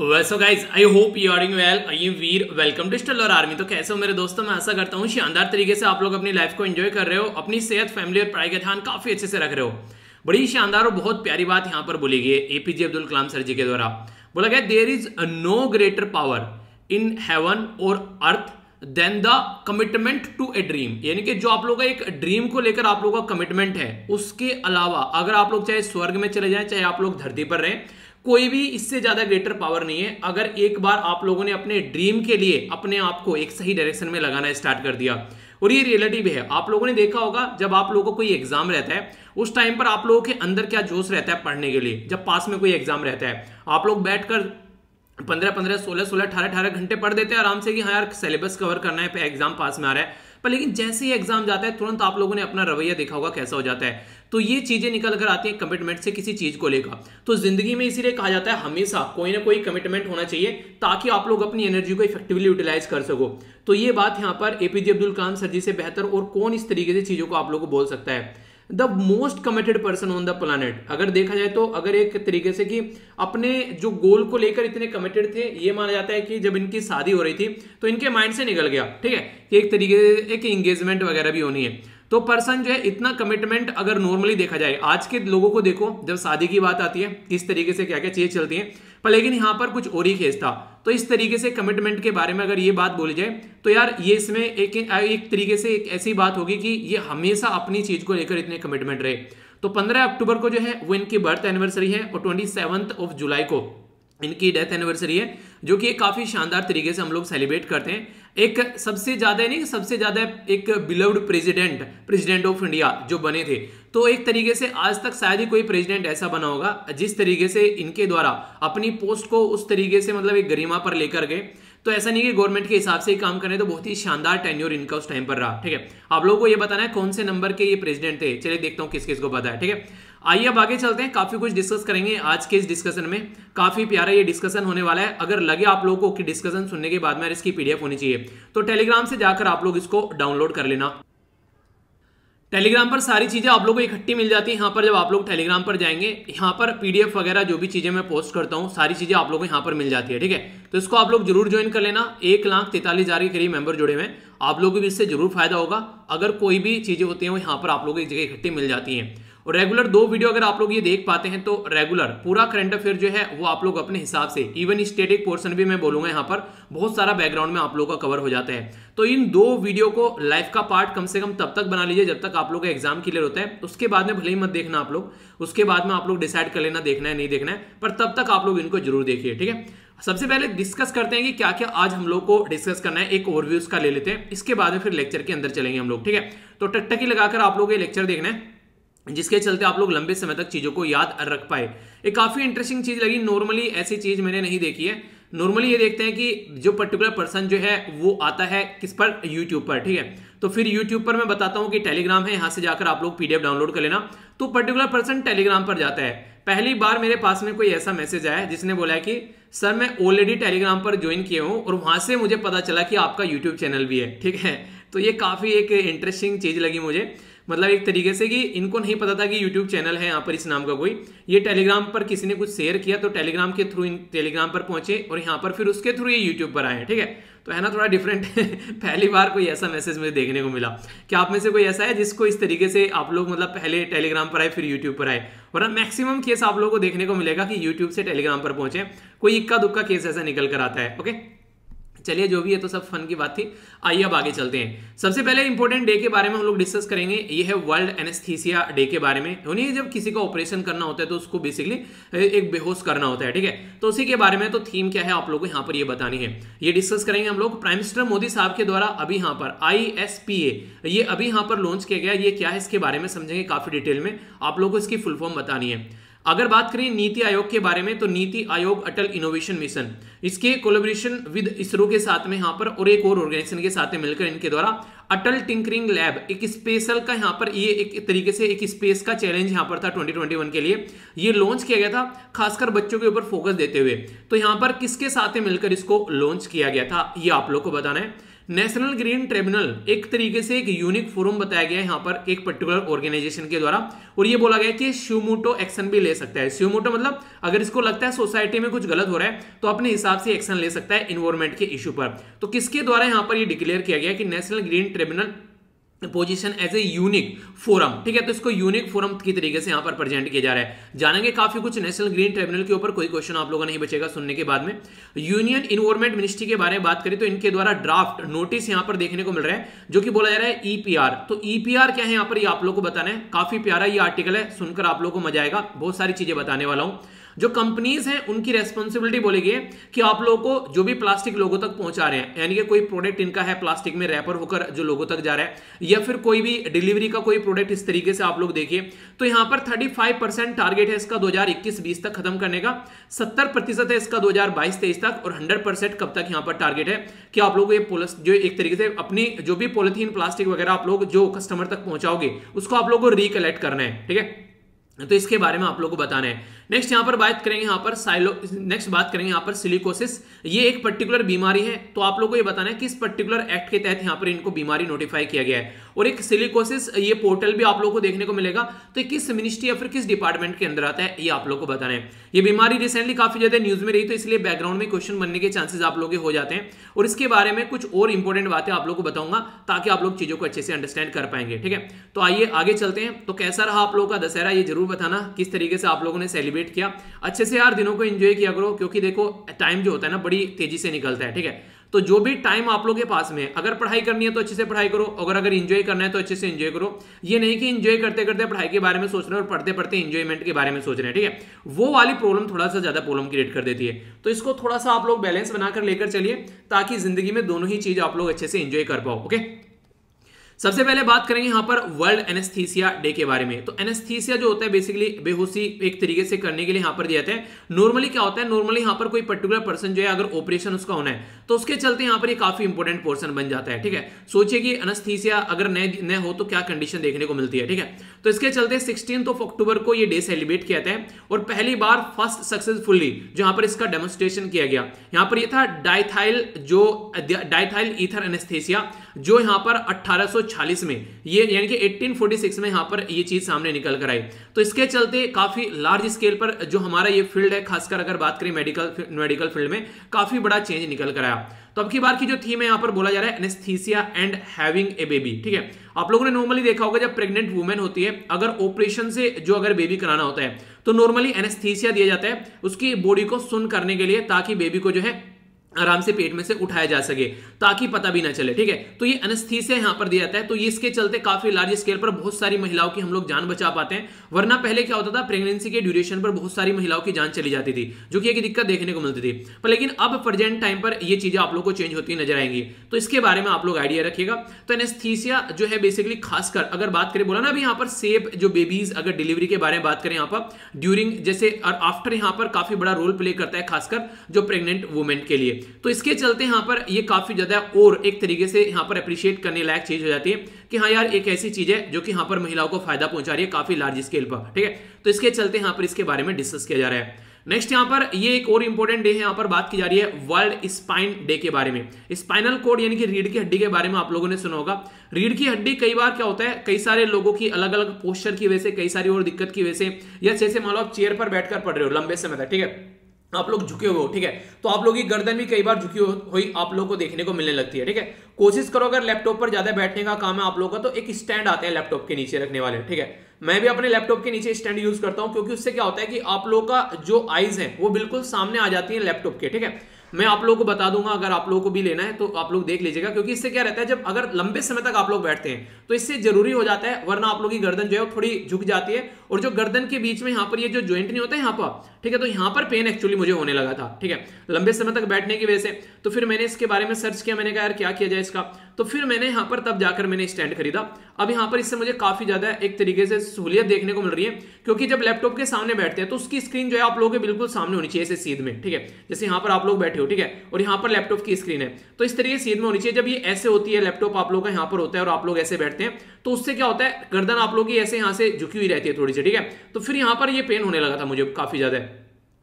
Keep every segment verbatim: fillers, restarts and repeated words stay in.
Vaso guys I hope you are doing well. I am Veer, welcome to Stellar Army. तो कैसे हो मेरे दोस्तों, मैं आशा करता हूँ शानदार तरीके से आप लोग अपनी लाइफ को एंजॉय कर रहे हो, अपनी सेहत, फैमिली और पढ़ाई का ध्यान काफी अच्छे से रख रहे हो। बड़ी शानदार और बहुत प्यारी बात यहाँ पर बोली गई है एपीजे अब्दुल कलाम सर जी के द्वारा। बोला गया there is no greater power in heaven और earth than the commitment to a dream. यानी कि जो आप लोग का एक ड्रीम को लेकर आप लोगों का कमिटमेंट है, उसके अलावा अगर आप लोग चाहे स्वर्ग में चले जाएं चाहे आप लोग धरती पर रहें, कोई भी इससे ज्यादा ग्रेटर पावर नहीं है। अगर एक बार आप लोगों ने अपने ड्रीम के लिए अपने आप को एक सही डायरेक्शन में लगाना स्टार्ट कर दिया, और ये रियलिटी भी है। आप लोगों ने देखा होगा जब आप लोगों को कोई एग्जाम रहता है, उस टाइम पर आप लोगों के अंदर क्या जोश रहता है पढ़ने के लिए। जब पास में कोई एग्जाम रहता है, आप लोग बैठकर पंद्रह पंद्रह सोलह सोलह अठारह अठारह घंटे पढ़ देते हैं आराम से कि हाँ यार सिलेबस कवर करना है, एग्जाम पास में आ रहा है। पर लेकिन जैसे ही एग्जाम जाता है तुरंत आप लोगों ने अपना रवैया देखा होगा कैसा हो जाता है। तो ये चीजें निकल कर आती हैं कमिटमेंट से किसी चीज को लेकर। तो जिंदगी में इसीलिए कहा जाता है हमेशा कोई ना कोई कमिटमेंट होना चाहिए ताकि आप लोग अपनी एनर्जी को इफेक्टिवली यूटिलाइज कर सको। तो ये बात यहाँ पर एपीजे अब्दुल कलाम सर जी से बेहतर और कौन इस तरीके से चीजों को आप लोग को बोल सकता है। The most committed person on the planet. अगर देखा जाए तो अगर एक तरीके से कि अपने जो गोल को लेकर इतने कमिटेड थे, ये माना जाता है कि जब इनकी शादी हो रही थी तो इनके माइंड से निकल गया, ठीक है, कि एक तरीके से एक एंगेजमेंट वगैरह भी होनी है। तो पर्सन जो है इतना कमिटमेंट अगर नॉर्मली देखा जाए, आज के लोगों को देखो जब शादी की बात आती है किस तरीके से क्या क्या चीजें चलती हैं, पर लेकिन यहाँ पर कुछ और ही केस था। तो इस तरीके से कमिटमेंट के बारे में अगर ये बात बोली जाए तो यार ये इसमें एक एक तरीके से एक ऐसी बात होगी कि ये हमेशा अपनी चीज को लेकर इतने कमिटमेंट रहे। तो पंद्रह अक्टूबर को जो है वो इनकी बर्थ एनिवर्सरी है और ट्वेंटी सेवन्थ ऑफ जुलाई को इनकी डेथ एनिवर्सरी है, जो कि काफ़ी शानदार तरीके से हम लोग सेलिब्रेट करते हैं। एक सबसे ज़्यादा नहीं सबसे ज़्यादा एक beloved president president of India जो बने थे, तो एक तरीके से आज तक शायद ही कोई प्रेसिडेंट ऐसा बना होगा जिस तरीके से इनके द्वारा अपनी पोस्ट को उस तरीके से मतलब एक गरिमा पर लेकर गए। तो ऐसा नहीं कि गवर्नमेंट के हिसाब से ही काम करें, तो बहुत ही शानदार टेन्योर इनका उस टाइम पर रहा, ठीक है। आप लोगों को ये बताना है कौन से नंबर के ये प्रेसिडेंट थे। चलिए देखता हूँ किस किस को पता है, ठीक है। आइए अब आगे चलते हैं, काफी कुछ डिस्कस करेंगे आज के इस डिस्कशन में। काफी प्यारा ये डिस्कशन होने वाला है। अगर लगे आप लोगों को कि डिस्कशन सुनने के बाद में इसकी पीडीएफ होनी चाहिए तो टेलीग्राम से जाकर आप लोग इसको डाउनलोड कर लेना। टेलीग्राम पर सारी चीजें आप लोगों को इकट्ठी मिल जाती है। यहाँ पर जब आप लोग टेलीग्राम पर जाएंगे, यहाँ पर पीडीएफ वगैरह जो भी चीजें मैं पोस्ट करता हूँ सारी चीजें आप लोगों को यहाँ पर मिल जाती है, ठीक है। तो इसको आप लोग जरूर ज्वाइन कर लेना। एक लाख तैंतालीस हजार के करीब मेंबर जुड़े हुए हैं, आप लोगों को भी इससे जरूर फायदा होगा। अगर कोई भी चीजें होती हैं वो यहाँ पर आप लोगों को एक जगह इकट्ठी मिल जाती है। और रेगुलर दो वीडियो अगर आप लोग ये देख पाते हैं तो रेगुलर पूरा करंट अफेयर जो है वो आप लोग अपने हिसाब से, इवन स्टैटिक पोर्शन भी मैं बोलूंगा यहाँ पर बहुत सारा बैकग्राउंड में आप लोग का कवर हो जाता है। तो इन दो वीडियो को लाइफ का पार्ट कम से कम तब तक बना लीजिए जब तक आप लोग का एग्जाम क्लियर होता है। उसके बाद में भले ही मत देखना आप लोग, उसके बाद में आप लोग डिसाइड कर लेना देखना है नहीं देखना है, पर तब तक आप लोग इनको जरूर देखिए, ठीक है। सबसे पहले डिस्कस करते हैं कि क्या क्या आज हम लोग को डिस्कस करना है, एक ओवरव्यू उसका ले लेते हैं, इसके बाद में फिर लेक्चर के अंदर चलेंगे हम लोग, ठीक है। तो टकटकी लगाकर आप लोग ये लेक्चर देखना है जिसके चलते आप लोग लंबे समय तक चीज़ों को याद रख पाए। एक काफ़ी इंटरेस्टिंग चीज़ लगी, नॉर्मली ऐसी चीज़ मैंने नहीं देखी है। नॉर्मली ये देखते हैं कि जो पर्टिकुलर पर्सन जो है वो आता है किस पर, यूट्यूब पर, ठीक है। तो फिर यूट्यूब पर मैं बताता हूँ कि टेलीग्राम है, यहाँ से जाकर आप लोग पीडीएफ डाउनलोड कर लेना। तो पर्टिकुलर पर्सन टेलीग्राम पर जाता है। पहली बार मेरे पास में कोई ऐसा मैसेज आया जिसने बोला है कि सर मैं ऑलरेडी टेलीग्राम पर ज्वाइन किए हूँ और वहाँ से मुझे पता चला कि आपका यूट्यूब चैनल भी है, ठीक है। तो ये काफ़ी एक इंटरेस्टिंग चीज़ लगी मुझे, मतलब एक तरीके से कि इनको नहीं पता था कि YouTube चैनल है यहाँ पर इस नाम का कोई। ये टेलीग्राम पर किसी ने कुछ शेयर किया तो टेलीग्राम के थ्रू टेलीग्राम पर पहुंचे और यहाँ पर फिर उसके थ्रू ये YouTube पर आए, ठीक है। तो है ना थोड़ा डिफरेंट पहली बार कोई ऐसा मैसेज मुझे देखने को मिला। क्या आप में से कोई ऐसा है जिसको इस तरीके से आप लोग मतलब पहले टेलीग्राम पर आए फिर यूट्यूब पर आए? वरना मैक्सिमम केस आप लोगों को देखने को मिलेगा कि यूट्यूब से टेलीग्राम पर पहुंचे, कोई इक्का दुक्का केस ऐसा निकल कर आता है। ओके चलिए जो भी है तो सब फन की बात थी। आइए अब आगे चलते हैं। सबसे पहले इंपॉर्टेंट डे के बारे में हम लोग डिस्कस करेंगे, ये है वर्ल्ड एनेस्थीसिया डे के बारे में। यानी जब किसी का ऑपरेशन करना होता है तो उसको बेसिकली एक बेहोश करना होता है, ठीक है। तो उसी के बारे में तो थीम क्या है आप लोगों को यहाँ पर ये बतानी है, ये डिस्कस करेंगे हम लोग। प्राइम मिनिस्टर मोदी साहब के द्वारा अभी यहाँ पर आई एस पी ए ये अभी यहाँ पर लॉन्च किया गया, ये क्या है इसके बारे में समझेंगे काफी डिटेल में। आप लोगों को इसकी फुल फॉर्म बतानी है। अगर बात करें नीति आयोग के बारे में तो नीति आयोग अटल इनोवेशन मिशन, इसके कोलैबोरेशन विद इसरो के साथ में यहाँ पर और एक और ऑर्गेनाइजेशन के साथ मिलकर इनके द्वारा अटल टिंकरिंग लैब एक स्पेशल का यहाँ पर ये एक तरीके से एक स्पेस का चैलेंज यहाँ पर था ट्वेंटी ट्वेंटी वन के लिए, ये लॉन्च किया गया था खासकर बच्चों के ऊपर फोकस देते हुए। तो यहाँ पर किसके साथ मिलकर इसको लॉन्च किया गया था ये आप लोग को बताना है। नेशनल ग्रीन ट्रिब्यूनल एक तरीके से एक यूनिक फोरम बताया गया है यहाँ पर एक पर्टिकुलर ऑर्गेनाइजेशन के द्वारा, और ये बोला गया कि शिवमोटो एक्शन भी ले सकता है। शिवमोटो मतलब अगर इसको लगता है सोसाइटी में कुछ गलत हो रहा है तो अपने हिसाब से एक्शन ले सकता है इन्वायरमेंट के इशू पर। तो किसके द्वारा यहाँ पर यह डिक्लेयर किया गया कि national green tribunal position as a unique forum, ठीक है। तो इसको यूनिक फोरम की तरीके से यहां पर प्रेजेंट किया जा रहा है। जानेंगे काफी कुछ नेशनल ग्रीन ट्रिब्यूनल के ऊपर, कोई क्वेश्चन आप लोगों का नहीं बचेगा सुनने के बाद में। यूनियन इन्वायरमेंट मिनिस्ट्री के बारे में बात करें तो इनके द्वारा ड्राफ्ट नोटिस यहां पर देखने को मिल रहा है जो कि बोला जा रहा है ईपीआर। तो ईपीआर क्या है यहां पर, यह आप लोग को बताना है। काफी प्यारा ये आर्टिकल है, सुनकर आप लोग को मजा आएगा, बहुत सारी चीजें बताने वाला हूं। जो कंपनीज हैं उनकी रेस्पॉन्सिबिलिटी बोली गई है कि आप लोगों को जो भी प्लास्टिक लोगों तक पहुंचा रहे हैं, यानी कि कोई प्रोडक्ट इनका है प्लास्टिक में रैपर होकर जो लोगों तक जा रहा है, या फिर कोई भी डिलीवरी का कोई प्रोडक्ट इस तरीके से आप लोग देखिए, तो यहां पर पैंतीस परसेंट टारगेट है इसका दो हज़ार इक्कीस बाईस तक खत्म करने का, सत्तर प्रतिशत है इसका दो हज़ार बाईस तेईस तक, और सौ परसेंट कब तक यहां पर टारगेट है कि आप लोग ये पोलिस जो एक तरीके से अपनी जो भी पॉलिथीन प्लास्टिक वगैरह आप लोग जो कस्टमर तक पहुंचाओगे उसको आप लोग को रिकलेक्ट करना है, ठीक है। तो इसके बारे में आप लोगों को बताना है। नेक्स्ट यहाँ पर बात करेंगे यहाँ पर साइलो नेक्स्ट बात करेंगे यहाँ पर सिलिकोसिस। ये एक पर्टिकुलर बीमारी है, तो आप लोगों को ये बताना है किस पर्टिकुलर एक्ट के तहत यहाँ पर इनको बीमारी नोटिफाई किया गया है। और एक सिलिकोसिस ये पोर्टल भी आप लोगों को देखने को मिलेगा, तो किस मिनिस्ट्री या फिर किस डिपार्टमेंट के अंदर आता है ये आप लोग को बताना है। ये बीमारी रिसेंटली काफी ज्यादा न्यूज में रही, तो इसलिए बैकग्राउंड में क्वेश्चन बनने के चांसेस आप लोग के हो जाते हैं, और इसके बारे में कुछ और इंपॉर्टेंट बातें आप लोग को बताऊंगा ताकि आप लोग चीजों को अच्छे से अंडरस्टैंड कर पाएंगे, ठीक है। तो आइए आगे चलते हैं। तो कैसा रहा आप लोगों का दशहरा, ये जरूर बताना किस तरीके से आप लोगों ने सेलिब्रेट किया। अच्छे से यार दिनों को एंजॉय किया करो, क्योंकि देखो टाइम जो होता है ना बड़ी तेजी से निकलता है, ठीक है। तो जो भी टाइम आप लोगों के पास में है, अगर पढ़ाई करनी है तो अच्छे से पढ़ाई करो, अगर अगर एंजॉय करना है तो अच्छे से एंजॉय करो। ये नहीं कि एंजॉय करते करते पढ़ाई के बारे में सोच रहे हो और पढ़ते पढ़ते एंजॉयमेंट के बारे में सोच रहे हैं, ठीक है। वो वाली प्रॉब्लम थोड़ा सा ज्यादा प्रॉब्लम क्रिएट कर देती है। तो इसको थोड़ा सा आप लोग बैलेंस बनाकर लेकर चलिए ताकि जिंदगी में दोनों ही चीज आप लोग अच्छे से एंजॉय कर पाओ, ओके। सबसे पहले बात करेंगे यहाँ पर वर्ल्ड एनेस्थीसिया डे के बारे में। तो एनेस्थीसिया जो होता है बेसिकली बेहोशी एक तरीके से करने के लिए यहाँ पर दिया जाता है। नॉर्मली क्या होता है, नॉर्मली यहाँ पर कोई पर्टिकुलर पर्सन जो है अगर ऑपरेशन उसका होना है तो उसके चलते यहाँ पर ये काफी इंपॉर्टेंट पोर्सन बन जाता है, ठीक है। सोचिए कि एनेस्थीसिया अगर नए नए हो तो क्या कंडीशन देखने को मिलती है, ठीक है। तो इसके चलते सिक्सटीन ऑफ अक्टूबर को ये डे सेलिब्रेट किया जाता है, और पहली बार फर्स्ट सक्सेसफुली जो यहाँ पर इसका डेमोन्स्ट्रेशन किया गया यहाँ पर यह था डाइथाइल जो डाइथाइल ईथर एनेस्थीसिया, जो यहाँ पर अट्ठारह सौ छियालीस में ये यानी कि अठारह सौ छियालीस में यहां पर ये चीज सामने निकल कर आई। तो इसके चलते काफी लार्ज स्केल पर जो हमारा ये फील्ड है, खासकर अगर बात करें मेडिकल मेडिकल फील्ड में, काफी बड़ा चेंज निकल कर आया। तो अब की बार की जो थीम है यहाँ पर बोला जा रहा है anaesthesia and having a baby, ठीक है। आप लोगों ने नॉर्मली देखा होगा जब प्रेग्नेंट वुमेन होती है अगर ऑपरेशन से जो अगर बेबी कराना होता है तो नॉर्मली एनेस्थीसिया दिया जाता है उसकी बॉडी को सुन करने के लिए, ताकि बेबी को जो है आराम से पेट में से उठाया जा सके ताकि पता भी ना चले, ठीक है। तो ये एनेस्थीसिया यहाँ पर दिया जाता है। तो ये इसके चलते काफी लार्ज स्केल पर बहुत सारी महिलाओं की हम लोग जान बचा पाते हैं, वरना पहले क्या होता था प्रेगनेंसी के ड्यूरेशन पर बहुत सारी महिलाओं की जान चली जाती थी, जो कि एक दिक्कत देखने को मिलती थी। पर लेकिन अब प्रेजेंट टाइम पर ये चीजें आप लोग को चेंज होती नजर आएंगी, तो इसके बारे में आप लोग आइडिया रखिएगा। तो एनेस्थीसिया जो है बेसिकली खासकर अगर बात करें, बोला ना अभी यहाँ पर सेफ जो बेबीज अगर डिलीवरी के बारे में बात करें यहाँ पर ड्यूरिंग जैसे और आफ्टर यहाँ पर काफी बड़ा रोल प्ले करता है, खासकर जो प्रेगनेंट वुमेन के लिए। तो इसके चलते यहाँ पर ये काफी ज्यादा और एक तरीके से यहाँ पर अप्रिशिएट करने लायक चीज हो जाती है कि हाँ यार एक ऐसी चीज है जो कि यहाँ पर महिलाओं को फायदा पहुंचा रही है काफी लार्ज स्केल पर, ठीक है। तो इसके चलते यहाँ पर इसके बारे में डिस्कस किया जा रहा है। नेक्स्ट यहाँ पर ये एक और इंपॉर्टेंट डे है, यहाँ पर बात की जा रही है वर्ल्ड स्पाइन डे के बारे में। स्पाइनल कोड यानी कि रीढ़ की हड्डी के बारे में आप लोगों ने सुना होगा। रीढ़ की हड्डी कई बार क्या होता है, कई सारे लोगों की अलग अलग पोस्चर की वजह से, कई सारी और दिक्कत की वजह से, या जैसे मान लो आप चेयर पर बैठकर पढ़ रहे हो लंबे समय तक, ठीक है, आप लोग झुके हुए हो, ठीक है, तो आप लोग की गर्दन भी कई बार झुकी हुई आप लोगों को देखने को मिलने लगती है, ठीक है। कोशिश करो अगर लैपटॉप पर ज्यादा बैठने का काम है आप लोगों का तो एक स्टैंड आते हैं लैपटॉप के नीचे रखने वाले, ठीक है। मैं भी अपने लैपटॉप के नीचे स्टैंड यूज करता हूं, क्योंकि उससे क्या होता है कि आप लोगों का जो आईज है वो बिल्कुल सामने आ जाती है लैपटॉप के, ठीक है। मैं आप लोगों को बता दूंगा, अगर आप लोगों को भी लेना है तो आप लोग देख लीजिएगा, क्योंकि इससे क्या रहता है जब अगर लंबे समय तक आप लोग बैठते हैं तो इससे जरूरी हो जाता है, वरना आप लोग की गर्दन जो है थोड़ी झुक जाती है, और जो गर्दन के बीच में यहाँ पर ये जो ज्वाइंट नहीं होता है यहाँ पर, ठीक है, तो यहाँ पर पेन एक्चुअली मुझे होने लगा था, ठीक है, लंबे समय तक बैठने की वजह से। तो फिर मैंने इसके बारे में सर्च किया, मैंने कहा यार क्या किया जाए इसका, तो फिर मैंने यहाँ पर तब जाकर मैंने स्टैंड खरीदा। अब यहाँ पर इससे मुझे काफी ज्यादा एक तरीके से सहूलियत देखने को मिल रही है, क्योंकि जब लैपटॉप के सामने बैठते हैं तो उसकी स्क्रीन जो है आप लोगों के बिल्कुल सामने होनी चाहिए, ऐसे सीध में, ठीक है, जैसे यहाँ पर आप लोग बैठे हो, ठीक है, और यहाँ पर लैपटॉप की स्क्रीन है तो इस तरीके से सीध में होनी चाहिए। जब ये ऐसे होती है लैपटॉप आप लोग का यहाँ पर होता है और आप लोग ऐसे बैठते हैं तो उससे क्या होता है गर्दन आप लोग की ऐसे यहाँ से झुकी हुई रहती है थोड़ी सी, ठीक है। तो फिर यहाँ पर ये पेन होने लगा था मुझे काफी ज्यादा,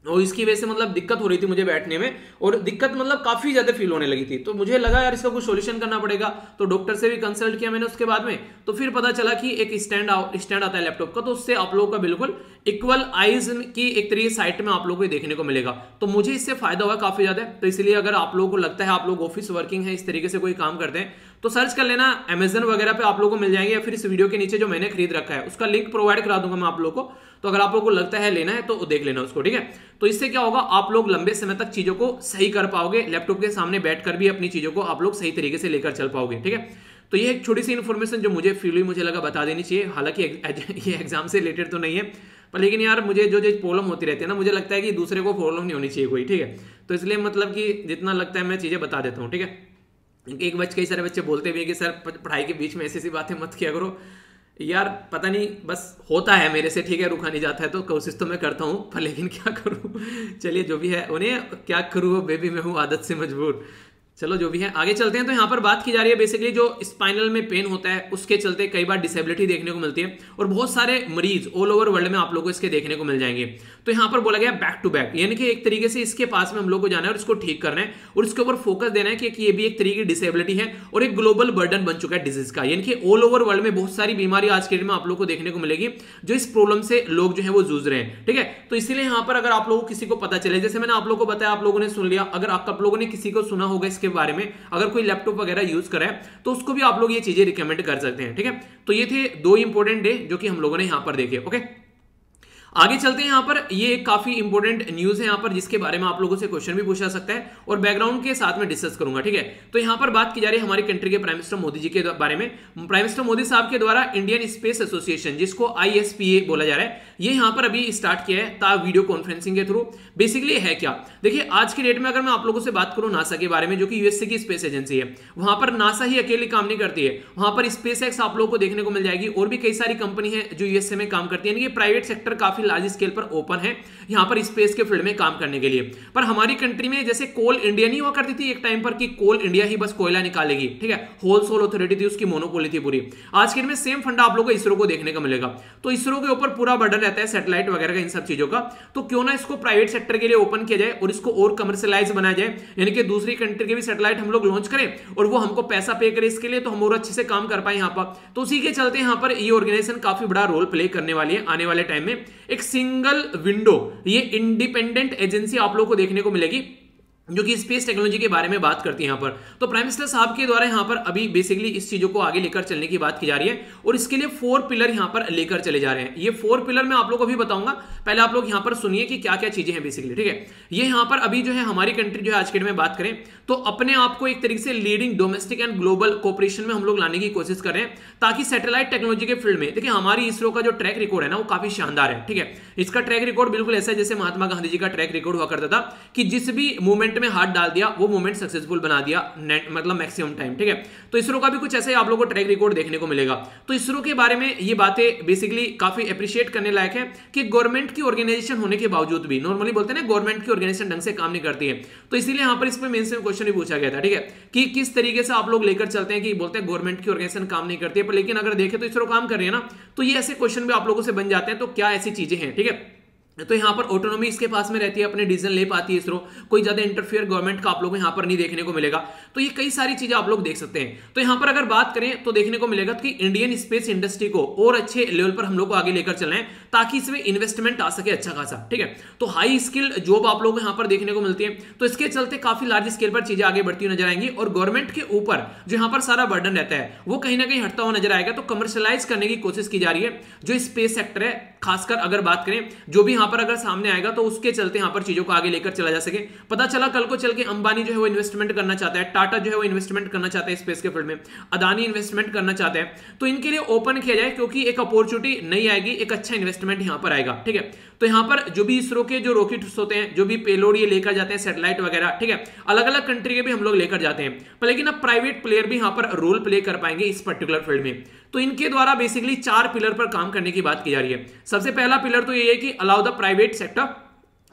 और इसकी वजह से मतलब दिक्कत हो रही थी मुझे बैठने में, और दिक्कत मतलब काफ़ी ज़्यादा फील होने लगी थी। तो मुझे लगा यार इसका कुछ सोल्यूशन करना पड़ेगा, तो डॉक्टर से भी कंसल्ट किया मैंने उसके बाद में। तो फिर पता चला कि एक स्टैंड स्टैंड आता है लैपटॉप का, तो उससे आप लोगों का बिल्कुल इक्वल आइज की एक तरीके साइट में आप लोगों को देखने को मिलेगा। तो मुझे इससे फायदा हुआ काफ़ी ज़्यादा। तो इसलिए अगर आप लोगों को लगता है आप लोग ऑफिस वर्किंग है, इस तरीके से कोई काम करते हैं, तो सर्च कर लेना अमेजन वगैरह पे आप लोगों को मिल जाएंगे, या फिर इस वीडियो के नीचे जो मैंने खरीद रखा है उसका लिंक प्रोवाइड करा दूंगा मैं आप लोगों को। तो अगर आप लोगों को लगता है लेना है तो देख लेना उसको, ठीक है। तो इससे क्या होगा, आप लोग लंबे समय तक चीज़ों को सही कर पाओगे, लैपटॉप के सामने बैठकर भी अपनी चीज़ों को आप लोग सही तरीके से लेकर चल पाओगे, ठीक है। तो ये एक छोटी सी इन्फॉर्मेशन जो मुझे फील हुई, मुझे लगा बता देनी चाहिए। हालांकि ये एग्जाम से रिलेटेड तो नहीं है, पर लेकिन यार मुझे जो जो प्रॉब्लम होती रहती है ना, मुझे लगता है कि दूसरे को प्रॉब्लम नहीं होनी चाहिए कोई, ठीक है। तो इसलिए मतलब कि जितना लगता है मैं चीज़ें बता देता हूँ, ठीक है। एक बच्चे कई सारे बच्चे बोलते भी हैं कि सर पढ़ाई के बीच में ऐसी ऐसी बातें मत किया करो। यार पता नहीं, बस होता है मेरे से, ठीक है, रुका नहीं जाता है, तो कोशिश तो मैं करता हूँ, पर लेकिन क्या करूँ। चलिए जो भी है, उन्हें क्या करूँ, वो बेबी मैं हूँ आदत से मजबूर। चलो जो भी है आगे चलते हैं। तो यहाँ पर बात की जा रही है बेसिकली जो स्पाइनल में पेन होता है उसके चलते कई बार डिसेबिलिटी देखने को मिलती है, और बहुत सारे मरीज ऑल ओवर वर्ल्ड में आप लोगों को इसके देखने को मिल जाएंगे। तो यहाँ पर बोला गया बैक टू बैक, यानी कि एक तरीके से इसके पास में हम लोग को जाना है और इसको ठीक करना है, और इसके ऊपर फोकस देना है कि ये भी एक तरीके की डिसेबिलिटी है और एक ग्लोबल बर्डन बन चुका है डिजीज का। यानी कि ऑल ओवर वर्ल्ड में बहुत सारी बीमारी आज के डेट में आप लोग को देखने को मिलेगी जो इस प्रॉब्लम से लोग जो है वो जूझ रहे हैं, ठीक है। तो इसीलिए यहाँ पर अगर आप लोगों को किसी को पता चले, जैसे मैंने आप लोगों को बताया, आप लोगों ने सुन लिया, अगर आप लोगों ने किसी को सुना होगा के बारे में, अगर कोई लैपटॉप वगैरह यूज कर रहा है, तो उसको भी आप लोग ये चीजें रिकमेंड कर सकते हैं, ठीक है। तो ये थे दो इंपॉर्टेंट डे जो कि हम लोगों ने यहां पर देखे, ओके। आगे चलते हैं, यहाँ पर ये एक काफी इंपॉर्टेंट न्यूज है यहाँ पर, जिसके बारे में आप लोगों से क्वेश्चन भी पूछा सकता है और बैकग्राउंड के साथ में डिस्कस करूंगा, ठीक है। तो यहाँ पर बात की जा रही है हमारी कंट्री के प्राइम मिनिस्टर मोदी जी के बारे में। प्राइम मिनिस्टर मोदी साहब के द्वारा इंडियन स्पेस एसोसिएशन, जिसको आई एस पी ए बोला जा रहा है, ये यहाँ पर अभी स्टार्ट किया है ता वीडियो कॉन्फ्रेंसिंग के थ्रू। बेसिकली है क्या, देखिए आज की डेट में अगर मैं आप लोगों से बात करूँ नासा के बारे में, जो कि यूएसए की स्पेस एजेंसी है, वहां पर नासा ही अकेले काम नहीं करती है, वहां पर स्पेस एक्स आप लोगों को देखने को मिल जाएगी, और भी कई सारी कंपनी है जो यूएसए में काम करती है, यानी कि प्राइवेट सेक्टर काफी लार्ज स्केल पर ओपन है यहां पर स्पेस के फील्ड में काम करने के लिए। पर हमारी कंट्री में जैसे कोल इंडिया नहीं हुआ करती थी एक टाइम पर कि कोल इंडिया ही बस कोयला निकालेगी, ठीक है, होलसेल अथॉरिटी थी, उसकी मोनोपोली थी पूरी। आज के दिन में सेम फंडा आप लोगों को इसरो को देखने को मिलेगा। तो इसरो के ऊपर पूरा बर्डन रहता है सैटेलाइट वगैरह का, इन सब चीजों का। तो क्यों ना इसको प्राइवेट सेक्टर के लिए ओपन किया जाए और इसको और कमर्शियलाइज बनाया जाए, यानी कि दूसरी कंट्री के भी सैटेलाइट हम लोग लॉन्च करें और वो हमको पैसा पे करें इसके लिए, तो हम और अच्छे से काम कर पाए यहां पर। तो उसी के चलते यहां पर ये ऑर्गेनाइजेशन काफी बड़ा रोल प्ले करने वाली है आने वाले टाइम में। एक सिंगल विंडो ये इंडिपेंडेंट एजेंसी आप लोगों को देखने को मिलेगी जो कि स्पेस टेक्नोलॉजी के बारे में बात करती है यहाँ पर। तो प्राइम मिनिस्टर साहब के द्वारा यहाँ पर अभी बेसिकली इस चीज़ों को आगे लेकर चलने की बात की जा रही है, और इसके लिए फोर पिलर यहाँ पर लेकर चले जा रहे हैं। ये फोर पिलर मैं आप लोगों को अभी बताऊंगा, पहले आप लोग यहाँ पर सुनिए कि क्या क्या चीज़ें हैं बेसिकली, ठीक है। ये यहाँ पर अभी जो है हमारी कंट्री जो है आज के डेट में बात करें तो अपने आप को एक तरीके से leading domestic and global cooperation में हम लोग लाने की कोशिश कर रहे हैं, ताकि सैटेलाइट टेक्नोलॉजी के फील्ड में, देखिए हमारी इसरो का जो ट्रैक रिकॉर्ड है ना वो काफ़ी शानदार है, ठीक है। इसका ट्रैक रिकॉर्ड बिल्कुल ऐसा है जैसे महात्मा गांधी जी का ट्रैक रिकॉर्ड हुआ करता था कि जिस भी मूवमेंट में हाथ डाल दिया वो मूवमेंट सक्सेसफुल बना दिया नेट मतलब मैक्सिमम टाइम, ठीक है। तो इसरो का भी कुछ ऐसे ही आप लोगों को ट्रैक रिकॉर्ड देखने को मिलेगा। तो इसरो के बारे में ये बातें बेसिकली काफी अप्रिशिएट करने लायक है कि गवर्नमेंट की ऑर्गेनाइजेशन होने के बावजूद भी, नॉर्मली बोलते हैं ना गवर्नमेंट की ऑर्गेनाइजेशन ढंग से काम नहीं करती है, तो इसीलिए यहां पर इसमें मेंस में क्वेश्चन भी पूछा गया था, ठीक है, कि किस तरीके से आप लोग लेकर चलते हैं कि बोलते हैं गवर्नमेंट की ऑर्गेनाइजेशन काम नहीं करती है, पर लेकिन अगर देखें तो इसरो काम कर रही है ना, तो ये ऐसे क्वेश्चन भी आप लोगों से बन जाते हैं। तो क्या ऐसी चीजें हैं, ठीक है। तो यहाँ पर ऑटोनॉमी इसके पास में रहती है, अपने डिसीजन ले पाती है इसरो, कोई ज़्यादा इंटरफेयर गवर्नमेंट का आप लोगों को यहाँ पर नहीं देखने को मिलेगा। तो ये कई सारी चीज़ें आप लोग देख सकते हैं। तो यहाँ पर अगर बात करें तो देखने को मिलेगा कि इंडियन स्पेस इंडस्ट्री को और अच्छे लेवल पर हम लोग को आगे लेकर चलना है, ताकि इसमें इन्वेस्टमेंट आ सके अच्छा खासा, ठीक है। तो हाई स्किल जॉब आप लोगों को यहाँ पर देखने को मिलती है, तो इसके चलते काफ़ी लार्ज स्केल पर चीज़ें आगे बढ़ती हुई नजर आएंगी, और गवर्नमेंट के ऊपर जो यहाँ पर सारा बर्डन रहता है वो कहीं ना कहीं हटता हुआ नजर आएगा। तो कमर्शलाइज करने की कोशिश की जा रही है जो स्पेस सेक्टर है, खासकर अगर बात करें जो भी यहाँ पर अगर सामने आएगा तो उसके चलते यहाँ पर चीजों को आगे लेकर चला जा सके। पता चला कल को चल के अंबानी जो है वो इन्वेस्टमेंट करना चाहता है, टाटा जो है वो इन्वेस्टमेंट करना चाहता है स्पेस के फील्ड में, अदानी इन्वेस्टमेंट करना चाहता है, तो इनके लिए ओपन किया जाए क्योंकि एक अपॉर्चुनिटी नहीं आएगी, एक अच्छा इन्वेस्टमेंट यहाँ पर आएगा, ठीक है। तो यहाँ पर जो भी इसरो के जो रॉकेट्स होते हैं, जो भी पेलोड ये लेकर जाते हैं सैटेलाइट वगैरह, ठीक है, अलग अलग कंट्री के भी हम लोग लेकर जाते हैं, पर लेकिन अब प्राइवेट प्लेयर भी यहाँ पर रोल प्ले कर पाएंगे इस पर्टिकुलर फील्ड में। तो इनके द्वारा बेसिकली चार पिलर पर काम करने की बात की जा रही है। सबसे पहला पिलर तो ये है कि allow the private sector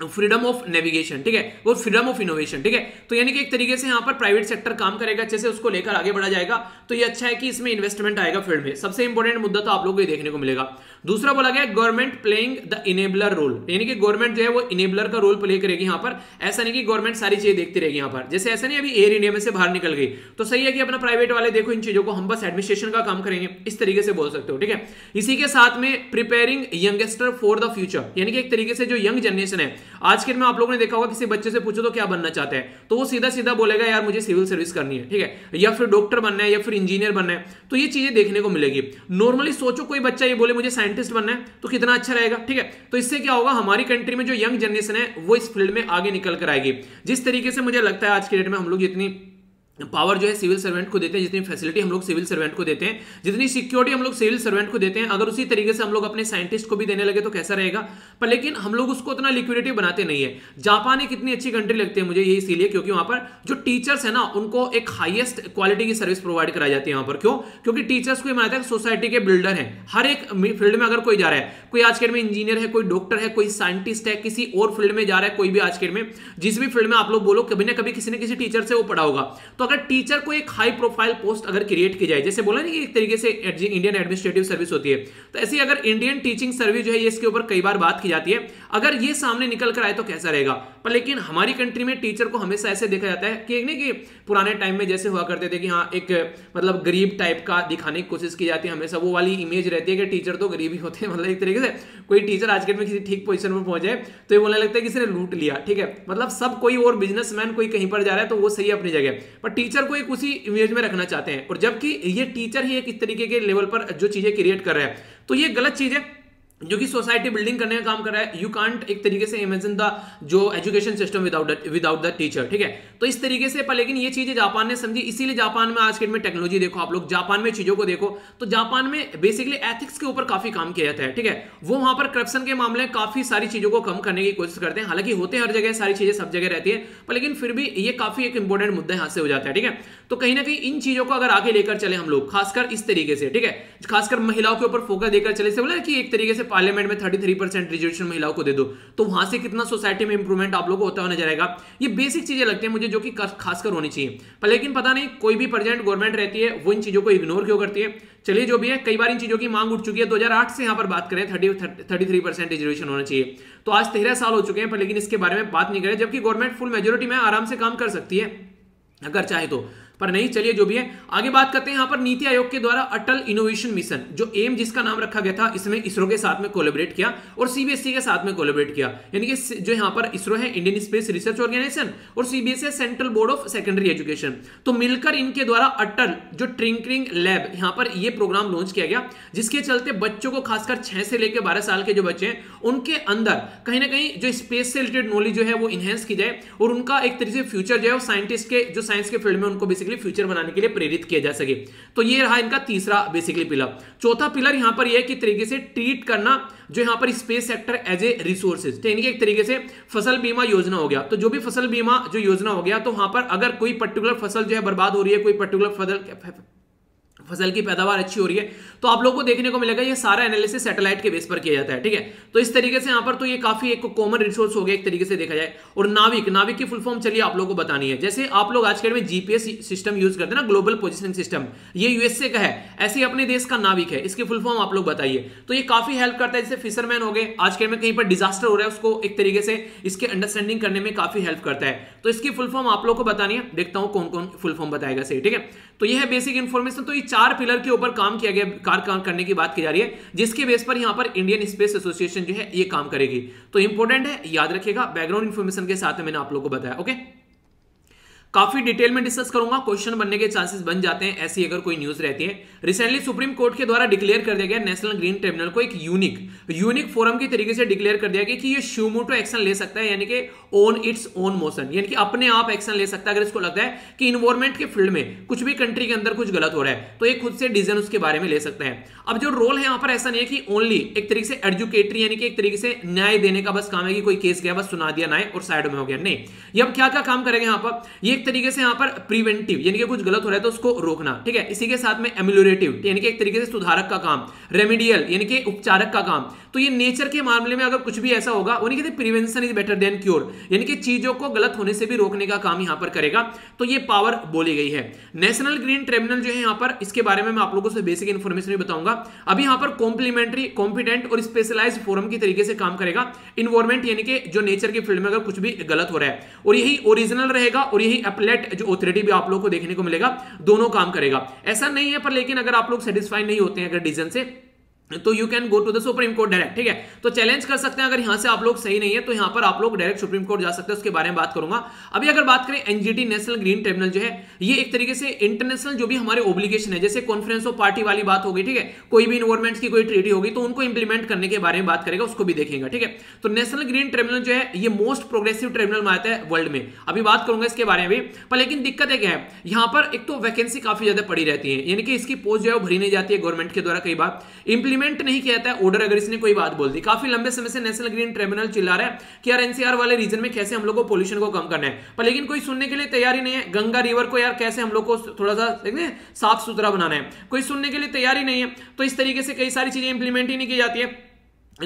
freedom of navigation, ठीक है, और फ्रीडम ऑफ इनोवेशन, ठीक है। तो यानी कि एक तरीके से यहाँ पर प्राइवेट सेक्टर काम करेगा अच्छे से, उसको लेकर आगे बढ़ा जाएगा। तो ये अच्छा है कि इसमें इन्वेस्टमेंट आएगा फील्ड में, सबसे इंपॉर्टेंट मुद्दा तो आप लोगों को देखने को मिलेगा। दूसरा बोला गया government playing the enabler role, यानी कि गवर्नमेंट जो है वो इनेबलर का रोल प्ले करेगी यहाँ पर। ऐसा नहीं कि गवर्नमेंट सारी चीजें देखती रहेगी यहाँ पर, जैसे ऐसा नहीं अभी एयर इंडिया में से बाहर निकल गई तो सही है कि अपना प्राइवेट वाले देखो इन चीजों को, हम बस एडमिनिस्ट्रेशन का काम करेंगे, इस तरीके से बोल सकते हो, ठीक है। इसी के साथ में preparing youngster for the future, यानी कि एक तरीके से जो यंग जनरेशन है, आजकल में आप लोगों ने देखा होगा किसी बच्चे से पूछो तो क्या बनना चाहते हैं, तो वो सीधा सीधा बोलेगा यार मुझे सिविल सर्विस करनी है, ठीक है, या फिर डॉक्टर बनना है, या फिर इंजीनियर बनना है। तो ये चीजें देखने को मिलेगी। नॉर्मली सोचो कोई बच्चा ये बोले मुझे साइंटिस्ट बनना है तो कितना अच्छा रहेगा, ठीक है। तो इससे क्या होगा, हमारी कंट्री में जो यंग जनरेशन है वो इस फील्ड में आगे निकल कर आएगी। जिस तरीके से मुझे लगता है आज के डेट में हम लोग जितनी पावर जो है सिविल सर्वेंट को देते हैं, जितनी फैसिलिटी हम लोग सिविल सर्वेंट को देते हैं, जितनी सिक्योरिटी हम लोग सिविल सर्वेंट को देते हैं, अगर उसी तरीके से हम लोग अपने साइंटिस्ट को भी देने लगे तो कैसा रहेगा। पर लेकिन हम लोग उसको उतना लिक्विडेटिव बनाते नहीं है। जापान एक इतनी अच्छी कंट्री लगती है मुझे ये इसीलिए क्योंकि वहाँ पर जो टीचर्स है ना उनको एक हाइएस्ट क्वालिटी की सर्विस प्रोवाइड कराई जाती है यहाँ पर। क्यों? क्योंकि टीचर्स को ये मानता है सोसाइटी के बिल्डर है। हर एक फील्ड में अगर कोई जा रहा है, कोई आज के डेट में इंजीनियर है, कोई डॉक्टर है, कोई साइंटिस्ट है, किसी और फील्ड में जा रहा है, कोई भी आज के डेट में जिस भी फील्ड में आप लोग बोलो कभी ना कभी किसी ने किसी टीचर से वो पढ़ा होगा। तो अगर टीचर को एक हाई प्रोफाइल पोस्ट अगर क्रिएट की जाए, जैसे बोला ना कि एक तरीके से इंडियन एडमिनिस्ट्रेटिव सर्विस होती है, तो ऐसी अगर इंडियन टीचिंग सर्विस जो है ये इसके ऊपर कई बार बात की जाती है, अगर ये सामने निकल कर आए तो कैसा रहेगा। पर लेकिन हमारी कंट्री में टीचर को हमेशा ऐसे देखा जाता है कि नहीं कि पुराने टाइम में जैसे हुआ करते थे कि हाँ एक मतलब गरीब टाइप का दिखाने की कोशिश की जाती है, हमेशा वो वाली इमेज रहती है कि टीचर तो गरीब ही होते हैं। मतलब एक तरीके से कोई टीचर आज के में किसी ठीक पोजीशन पर पहुंच जाए तो ये बोलने लगता है किसी ने लूट लिया, ठीक है, मतलब सब कोई और बिजनेसमैन कोई कहीं पर जा रहा है तो वो सही अपनी जगह, पर टीचर को एक उसी इमेज में रखना चाहते हैं। और जबकि ये टीचर ही एक इस तरीके के लेवल पर जो चीजें क्रिएट कर रहा है तो ये गलत चीज है जो कि सोसाइटी बिल्डिंग करने का काम कर रहा है। यू कांट एक तरीके से इमेजिन द जो education system without without the teacher, ठीक है। तो इस तरीके से पर लेकिन ये चीजें जापान ने समझी, इसीलिए जापान में आज के डेट में टेक्नोलॉजी देखो आप लोग, जापान में चीजों को देखो तो जापान में बेसिकली एथिक्स के ऊपर काफी काम किया जाता है, ठीक है। वो वहां पर करप्शन के मामले काफी सारी चीजों को कम करने की कोशिश करते हैं। हालांकि होते हैं हर जगह, सारी चीजें सब जगह रहती है, पर लेकिन फिर भी ये काफी एक इंपॉर्टेंट मुद्दा यहाँ से हो जाता है, ठीक है। तो कहीं ना कहीं इन चीजों को अगर आगे लेकर चले हम लोग खासकर इस तरीके से, ठीक है, खासकर महिलाओं के ऊपर फोकस देकर चले, से बोला कि एक तरीके से पार्लियामेंट में तैंतीस परसेंट रिजर्वेशन महिलाओं को दे दो तो वहां से कितना सोसाइटी में इंप्रूवमेंट आप लोगों को होता हुआ नजर आएगा। ये बेसिक चीजें लगती हैं मुझे जो कि खासकर होनी चाहिए, पर लेकिन पता नहीं कोई भी प्रेजेंट गवर्नमेंट रहती है वो इन चीजों को इग्नोर क्यों करती है। चलिए जो भी है, कई बार इन चीजों की मांग उठ चुकी है। दो हज़ार आठ से यहाँ पर बात करें तैंतीस परसेंट रिजर्वेशन होना चाहिए, तो आज तेरह साल हो चुके हैं पर लेकिन इसके बारे में बात नहीं करें, जबकि गवर्नमेंट फुल मेजोरिटी में आराम से काम कर सकती है अगर चाहे तो, पर नहीं। चलिए जो भी है, आगे बात करते हैं। यहाँ पर नीति आयोग के द्वारा अटल इनोवेशन मिशन जो एम जिसका नाम रखा गया था, इसमें इसरो के साथ में कोलैबोरेट किया और सीबीएसई के साथ में कोलैबोरेट किया, यानी कि जो यहाँ पर इसरो है इंडियन स्पेस रिसर्च ऑर्गेनाइजेशन और CBSE central board of secondary education, तो मिलकर इनके द्वारा अटल जो टिंकरिंग लैब यहाँ पर यह प्रोग्राम लॉन्च किया गया, जिसके चलते बच्चों को खासकर छह से लेकर बारह साल के जो बच्चे हैं उनके अंदर कहीं ना कहीं जो स्पेस से रिलेटेड नॉलेज जो है वो इनहेंस की जाए और उनका एक तरीके से फ्यूचर जो है वो साइंटिस्ट के जो साइंस के फील्ड में उनको बेसिकली फ्यूचर बनाने के लिए प्रेरित किया जा सके। तो ये रहा इनका तीसरा बेसिकली पिलर। चौथा पिलर यहां पर ये है कि तरीके से ट्रीट करना जो यहां पर space sector as a resources, यानी कि एक तरीके से फसल बीमा योजना हो गया। तो जो भी फसल बीमा जो योजना हो गया तो वहां पर अगर कोई पर्टिकुलर फसल जो है बर्बाद हो रही है, कोई पर्टिकुलर फसल फसल की पैदावार अच्छी हो रही है तो आप लोगों को देखने को मिलेगा। ये सारा एनालिसिस सैटेलाइट के बेस पर किया जाता है, ठीक है। तो इस तरीके से यहाँ पर तो ये काफी एक कॉमन रिसोर्स हो गया एक तरीके से देखा जाए। और नाविक नाविक की फुल फॉर्म चलिए आप लोगों को बतानी है। जैसे आप लोग आज के डेट में जीपीएस सिस्टम यूज करते हैं ना, ग्लोबल पोजिशनिंग सिस्टम, ये यूएसए का है, ऐसे अपने देश का नाविक है, इसकी फुल फॉर्म आप लोग बताइए। तो ये काफी हेल्प करता है। जैसे फिशरमैन हो गए, आज के डेट में कहीं पर डिजास्टर हो रहा है उसको एक तरीके से इसके अंडरस्टैंडिंग करने में काफी हेल्प करता है। तो इसकी फुल फॉर्म आप लोग को बतानी है, देखता हूँ कौन कौन फुल फॉर्म बताएगा सही, ठीक है। तो यह है बेसिक इन्फॉर्मेशन। तो चार पिलर के ऊपर काम किया गया, कार करने की बात की जा रही है, जिसके बेस पर यहां पर इंडियन स्पेस एसोसिएशन जो है ये काम करेगी। तो इंपॉर्टेंट है, याद रखिएगा। बैकग्राउंड इंफॉर्मेशन के साथ मैंने आप लोगों को बताया, ओके। काफी डिटेल में डिस्कस करूंगा, क्वेश्चन बनने के चांसेस बन जाते हैं ऐसी अगर कोई न्यूज रहती है। रिसेंटली सुप्रीम कोर्ट के द्वारा डिक्लेयर कर दिया गया नेशनल ग्रीन ट्रिब्यूनल को एक यूनिक यूनिक फोरम के तरीके से डिक्लेयर कर दिया गया कि ये शुमोटो एक्शन ले सकता है, यानी कि ऑन इट्स ओन मोशन, यानी कि अपने आप एक्शन ले सकता है अगर इसको लगता है कि इन्वायरमेंट के फील्ड में कुछ भी कंट्री के अंदर कुछ गलत हो रहा है तो ये खुद से डिसीजन उसके बारे में ले सकता है। अब जो रोल है यहाँ पर ऐसा नहीं है कि ओनली एक तरीके से एडजुकेटरी, यानी कि एक तरीके से न्याय देने का बस काम है कि कोई केस गया बस सुना दिया न्याय और साइड में हो गया, नहीं। ये अब क्या क्या काम करेंगे यहाँ पर, ये एक तरीके से यहाँ पर प्रिवेंटिव यानी कि कुछ गलत हो रहा है तो उसको रोकना, ठीक है। इसी के साथ में एम्यूलरेटिव यानी कि एक तरीके से सुधारक का काम, रेमेडियल यानी कि उपचारक का काम। तो ये नेचर के मामले में अगर कुछ भी ऐसा होगा वो नहीं कहते prevention is better than cure यानी कि चीजों को गलत होने से भी रोकने का काम यहाँ पर करेगा। तो ये पावर बोली गई है। नेशनल ग्रीन ट्रिब्यूनल जो है यहाँ पर इसके बारे में मैं आप लोगों से बेसिक इन्फॉर्मेशन भी बताऊंगा। अभी यहाँ पर कॉम्प्लीमेंट्री, कॉम्पिटेंट और स्पेशलाइज्ड फोरम के तरीके से काम करेगा। इन्वायरमेंट यानी कि जो नेचर के फील्ड में अगर कुछ भी गलत हो रहा है और यही ओरिजिनल रहेगा और यही अपलेट जो ऑथोरिटी भी आप लोगों को देखने को मिलेगा, दोनों काम करेगा। ऐसा नहीं है पर लेकिन अगर आप लोग सेटिस्फाई नहीं होते हैं अगर डिसीजन से तो you can go to the supreme court direct, ठीक है। तो चैलेंज कर सकते हैं, अगर यहां से आप लोग सही नहीं है तो यहां पर आप लोग डायरेक्ट सुप्रीम कोर्ट जा सकते हैं, उसके बारे में बात करूंगा। अभी अगर बात करें एनजीटी नेशनल ग्रीन ट्रिब्यूनल जो है ये एक तरीके से इंटरनेशनल जो भी हमारे ऑब्लिगेशन है जैसे कॉन्फ्रेंस ऑफ पार्टी वाली बात होगी, ठीक है, कोई भी एनवायरमेंट की कोई ट्रीटी होगी तो उनको इंप्लीमेंट करने के बारे में बात करेगा, उसको भी देखेगा, ठीक है। तो नेशनल ग्रीन ट्रिब्यूनल जो है ये मोस्ट प्रोग्रेसिव ट्रिब्यूनल में आता है वर्ल्ड में, अभी बात करूंगा इसके बारे में भी। पर लेकिन दिक्कत क्या है, यहाँ पर एक तो वैकेंसी काफी ज्यादा पड़ी रहती है यानी कि इसकी पोस्ट जो है वो भरी नहीं जाती है गवर्नमेंट के द्वारा, कई बार इंप्लीमेंट नहीं किया जाता है ऑर्डर। अगर इसने कोई बात बोल दी, काफी लंबे समय से नेशनल ग्रीन ट्रिब्यूनल चिल्ला रहा है कि यार एनसीआर वाले रीजन में कैसे हम लोग को पोल्यूशन को कम करना है, पर लेकिन कोई सुनने के लिए तैयार ही नहीं है। गंगा रिवर को यार कैसे हम लोग को थोड़ा सा साफ सुथरा बनाना है, कोई सुनने के लिए तैयार ही नहीं है। तो इस तरीके से कई सारी चीजें इंप्लीमेंट ही नहीं की जाती है,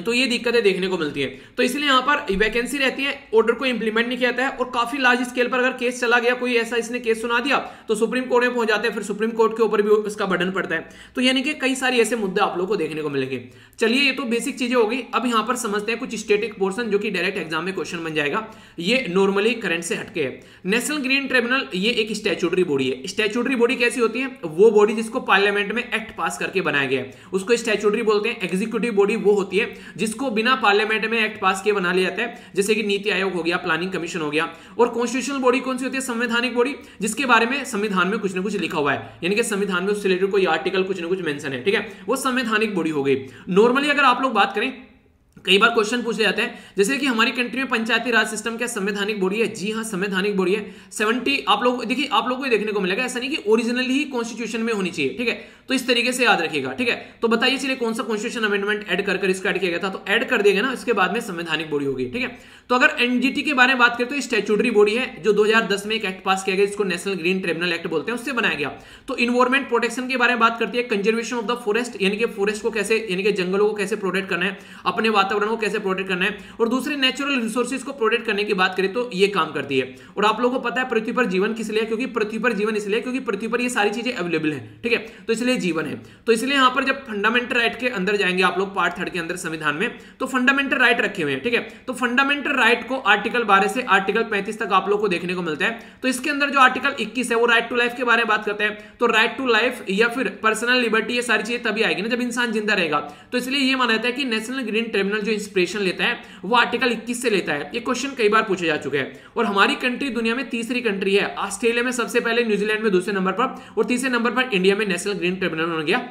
तो ये दिक्कतें देखने को मिलती है। तो इसलिए यहाँ पर वैकेंसी रहती है, ऑर्डर को इंप्लीमेंट नहीं किया जाता है और काफी लार्ज स्केल पर अगर केस चला गया, कोई ऐसा इसने केस सुना दिया तो सुप्रीम कोर्ट में पहुंच जाते हैं, फिर सुप्रीम कोर्ट के ऊपर भी इसका बर्डन पड़ता है। तो यानी कि कई सारे ऐसे मुद्दे आप लोग को देखने को मिलेंगे। चलिए ये तो बेसिक चीजें होगी। अब यहाँ पर समझते हैं कुछ स्टेटिक पोर्सन जो कि डायरेक्ट एग्जाम में क्वेश्चन बन जाएगा, ये नॉर्मली करंट से हटके है। नेशनल ग्रीन ट्रिब्यूनल ये एक स्टैट्यूटरी बॉडी है। स्टैट्यूटरी बॉडी कैसी होती है, वो बॉडी जिसको पार्लियामेंट में एक्ट पास करके बनाया गया है उसको स्टैट्यूटरी बोलते हैं। एग्जीक्यूटिव बॉडी वो होती है जिसको बिना पार्लियामेंट में एक्ट पास किए बना लिया जाता है, जैसे कि नीति आयोग हो गया, प्लानिंग कमीशन हो गया। और कॉन्स्टिट्यूशनल बॉडी कौन सी होती है, संवैधानिक बॉडी जिसके बारे में संविधान में कुछ ना कुछ लिखा हुआ है यानी कि संविधान में उससे रिलेटेड कोई आर्टिकल कुछ ना कुछ मेंशन है, ठीक है, वो संवैधानिक बॉडी हो गई। नॉर्मली अगर आप लोग बात करें, कई बार क्वेश्चन पूछे जाते हैं जैसे कि हमारी कंट्री में पंचायती राज सिस्टम क्या संवैधानिक बॉडी है? जी हाँ, संवैधानिक बॉडी है। सत्तर आप लोग देखिए, आप लोगों को देखने को मिलेगा, ऐसा नहीं कि ओरिजिनली ही कॉन्स्टिट्यूशन में होनी चाहिए, ठीक है। तो इस तरीके से याद रखिएगा, ठीक है। तो बताइए चलिए कौन सा कॉन्स्टिट्यूशन अमेंडमेंट एड कर इसका एड किया गया था, तो एड कर देगा ना, इसके बाद में संवैधानिक बॉडी होगी, ठीक है। तो अगर एनजीटी के बारे में बात करें तो स्टैट्यूटरी बॉडी है जो दो हज़ार दस में एक एक्ट पास किया गया जिसको नेशनल ग्रीन ट्रिब्यूनल एक्ट बोलते हैं, उससे बनाया गया। तो इन्वायरमेंट प्रोटेक्शन के बारे में बात करती है, कंजर्वेशन ऑफ द फॉरेस्ट यानी कि फॉरेस्ट को कैसे यानी कि जंगलों को कैसे प्रोटेक्ट करना है, अपने वातावरण को कैसे प्रोटेक्ट करना है। और दूसरे नेचुरल रिसोर्सेज को प्रोटेक्ट करने की बात करें तो ये काम करती है। और आप लोगों को पता है पृथ्वी पर जीवन किस लिए, क्योंकि पृथ्वी पर जीवन इसलिए क्योंकि पृथ्वी पर ये सारी चीजें अवेलेबल हैं, ठीक है, तो इसलिए जीवन है। तो इसलिए यहां पर जब फंडामेंटल राइट के अंदर जाएंगे आप लोग पार्ट थर्ड के अंदर संविधान में, तो फंडामेंटल राइट रखे हुए हैं, ठीक है। तो फंडामेंटल राइट को आर्टिकल बारह से आर्टिकल पैंतीस तक आप लोग को देखने को मिलता है। तो इसके अंदर जो आर्टिकल इक्कीस है वो राइट टू लाइफ के बारे में बात करता है। तो राइट टू लाइफ या फिर पर्सनल लिबर्टी, ये सारी चीजें तभी आएगी ना जब इंसान जिंदा रहेगा। तो इसलिए ये माना जाता है कि नेशनल ग्रीन ट्रिब्यूनल जो इंस्पिरेशन लेता है वो आर्टिकल इक्कीस से लेता है। ये क्वेश्चन कई बार पूछे जा चुके हैं। और हमारी कंट्री दुनिया में तीसरी कंट्री है, ऑस्ट्रेलिया में सबसे पहले, न्यूजीलैंड में दूसरे नंबर पर और तीसरे नंबर पर इंडिया में नेशनल ग्रीन ट्रिब्यूनल बन गया।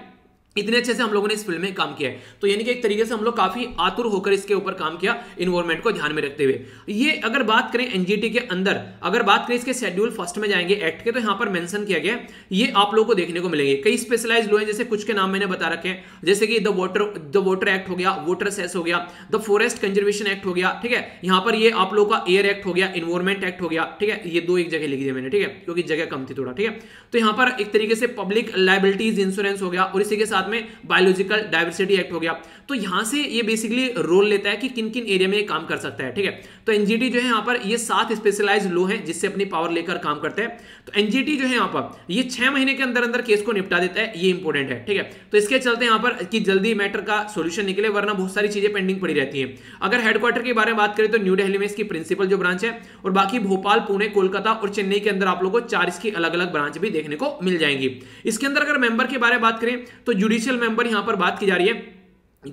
इतने अच्छे से हम लोगों ने इस फील्ड में काम किया है। तो यानी कि एक तरीके से हम लोग काफी आतुर होकर इसके ऊपर काम किया, इन्वायरमेंट को ध्यान में रखते हुए। ये अगर बात करें एनजीटी के अंदर, अगर बात करें इसके शेड्यूल फर्स्ट में जाएंगे एक्ट के, तो यहाँ पर मेंशन किया गया है, ये आप लोगों को देखने को मिलेंगे। कई स्पेशलाइज लॉ हैं, जैसे कुछ के नाम मैंने बता रखे हैं जैसे कि the water the water act हो गया, वाटर सेस हो गया, द फॉरेस्ट कंजर्वेशन एक्ट हो गया, ठीक है। यहाँ पर ये आप लोगों का एयर एक्ट हो गया, इन्वायरमेंट एक्ट हो गया, ठीक है, ये दो एक जगह लिख दिए मैंने, ठीक है, क्योंकि जगह कम थी थोड़ा, ठीक है। तो यहाँ पर एक तरीके से पब्लिक लायबिलिटीज इंश्योरेंस हो गया और इसी के साथ में बायोलॉजिकल डाइवर्सिटी एक्ट हो गया। तो यहां से ये बेसिकली रोल लेता है कि किन किन एरिया में ये काम कर सकता है, ठीक है। तो एनजीटी जो है यहाँ पर ये सात स्पेशलाइज्ड लॉ हैं जिससे अपनी पावर लेकर काम करते हैं। तो एनजीटी जो है यहाँ पर ये छह महीने के अंदर अंदर केस को निपटा देता है, ये इंपॉर्टेंट है, ठीक है। तो इसके चलते यहाँ पर कि जल्दी मैटर का सोल्यूशन निकले, वरना बहुत सारी चीजें पेंडिंग पड़ी रहती है। अगर हेडक्वार्टर के बारे में बात करें तो न्यू दिल्ली में इसकी प्रिंसिपल जो ब्रांच है और बाकी भोपाल, पुणे, कोलकाता और चेन्नई के अंदर आप लोगों को चार इसकी अलग अलग ब्रांच भी देखने को मिल जाएंगी। इसके अंदर अगर मेंबर के बारे में बात करें तो जुडिशियल मेंबर यहां पर बात की जा रही है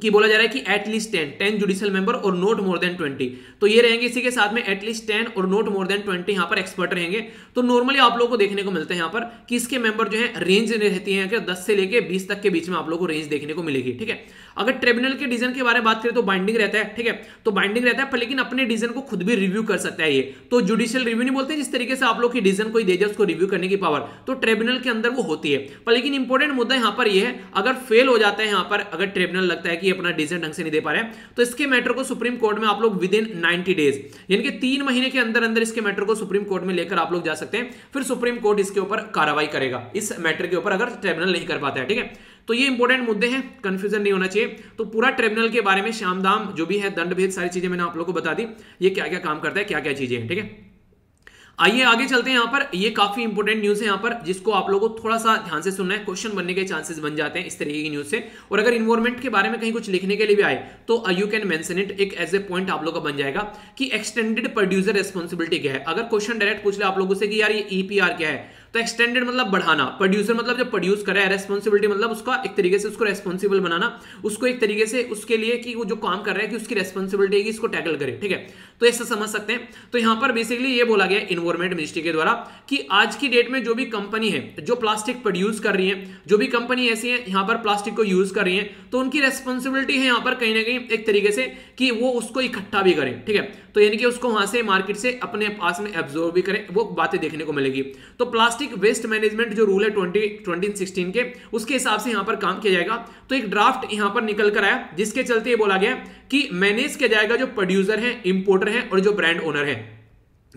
कि बोला जा रहा है कि at least ten ten judicial member और नोट मोर देन ट्वेंटी, तो ये रहेंगे। इसी के साथ में एटलीस्ट टेन और नोट मोर देन ट्वेंटी यहाँ पर एक्सपर्ट रहेंगे। तो नॉर्मली आप लोगों को देखने को मिलता है यहाँ पर कि इसके मेंबर जो है रेंज रहती है कि दस से लेके बीस तक के बीच में आप लोगों को रेंज देखने को मिलेगी, ठीक है। अगर ट्रिब्यूनल के डिसीजन के बारे में बात करें तो बाइंडिंग रहता है, ठीक है, तो बाइंडिंग रहता है पर लेकिन अपने डिसीजन को खुद भी रिव्यू कर सकता है। ये तो जुडिशियल रिव्यू नहीं बोलते, जिस तरीके से आप लोग की डिसीजन कोई दे दिया उसको रिव्यू करने की पावर तो ट्रिब्यूनल के अंदर वो होती है। पर लेकिन इंपॉर्टेंट मुद्दा यहाँ पर यह है, अगर फेल हो जाता है यहाँ पर, अगर ट्रिब्यूनल लगता है कि अपना डिसीजन ढंग से नहीं दे पा रहे हैं, तो इसके मैटर को सुप्रीम कोर्ट में आप लोग विद इन नाइनटी डेज यानी कि तीन महीने के अंदर अंदर इसके मैटर को सुप्रीम कोर्ट में लेकर आप लोग जा सकते हैं। फिर सुप्रीम कोर्ट इसके ऊपर कार्रवाई करेगा, इस मैटर के ऊपर, अगर ट्रिब्यूनल नहीं कर पाता है। ठीक है, तो ये इंपॉर्टेंट मुद्दे हैं, कंफ्यूजन नहीं होना चाहिए। तो पूरा ट्रिब्यूनल के बारे में शामदाम जो भी है, दंड भेद, सारी चीजें मैंने आप लोगों को बता दी, ये क्या क्या काम करता है, क्या क्या चीजें हैं। ठीक है, आइए आगे चलते हैं। यहाँ पर ये काफी इंपॉर्टेंट न्यूज है, यहाँ पर जिसको आप लोगों को थोड़ा सा ध्यान से सुनना है, क्वेश्चन बनने के चांसेस बन जाते हैं इस तरीके की न्यूज से। और अगर इन्वायरमेंट के बारे में कहीं कुछ लिखने के लिए भी आए तो यू कैन मेंशन इट, एक एज ए पॉइंट आप लोग का बन जाएगा कि एक्सटेंडेड प्रोड्यूसर रेस्पॉन्सिबिलिटी क्या है। अगर क्वेश्चन डायरेक्ट पूछ ले आप लोगों से कि यार ये ईपीआर क्या है, तो एक्सटेंडेड मतलब बढ़ाना, प्रोड्यूसर मतलब जब प्रोड्यूस करे, रेस्पॉन्सिबिलिटी मतलब उसका एक तरीके से उसको रेस्पॉन्सिबल बनाना, उसको एक तरीके से उसके लिए कि वो जो काम कर रहा है कि उसकी रेस्पॉन्सिबिलिटी है कि इसको टैकल करे। ठीक है, तो ऐसा समझ सकते हैं। तो यहाँ पर बेसिकली ये बोला गया इन्वायरमेंट मिनिस्ट्री के द्वारा कि आज की डेट में जो भी कंपनी है जो प्लास्टिक प्रोड्यूस कर रही है, जो भी कंपनी ऐसी है यहाँ पर प्लास्टिक को यूज कर रही है, तो उनकी रेस्पॉन्सिबिलिटी है यहाँ पर कहीं ना कहीं एक तरीके से कि वो उसको इकट्ठा भी करें। ठीक है, तो यानी कि उसको वहां से मार्केट से अपने पास में एब्जॉर्व भी करें, वो बातें देखने को मिलेगी। तो प्लास्टिक वेस्ट मैनेजमेंट जो रूल है ट्वेंटी सोलह के, उसके हिसाब से यहां पर काम किया जाएगा। तो एक ड्राफ्ट यहां पर निकल कर आया जिसके चलते ये बोला गया कि मैनेज किया जाएगा जो प्रोड्यूसर है, इंपोर्टर है और जो ब्रांड ओनर है,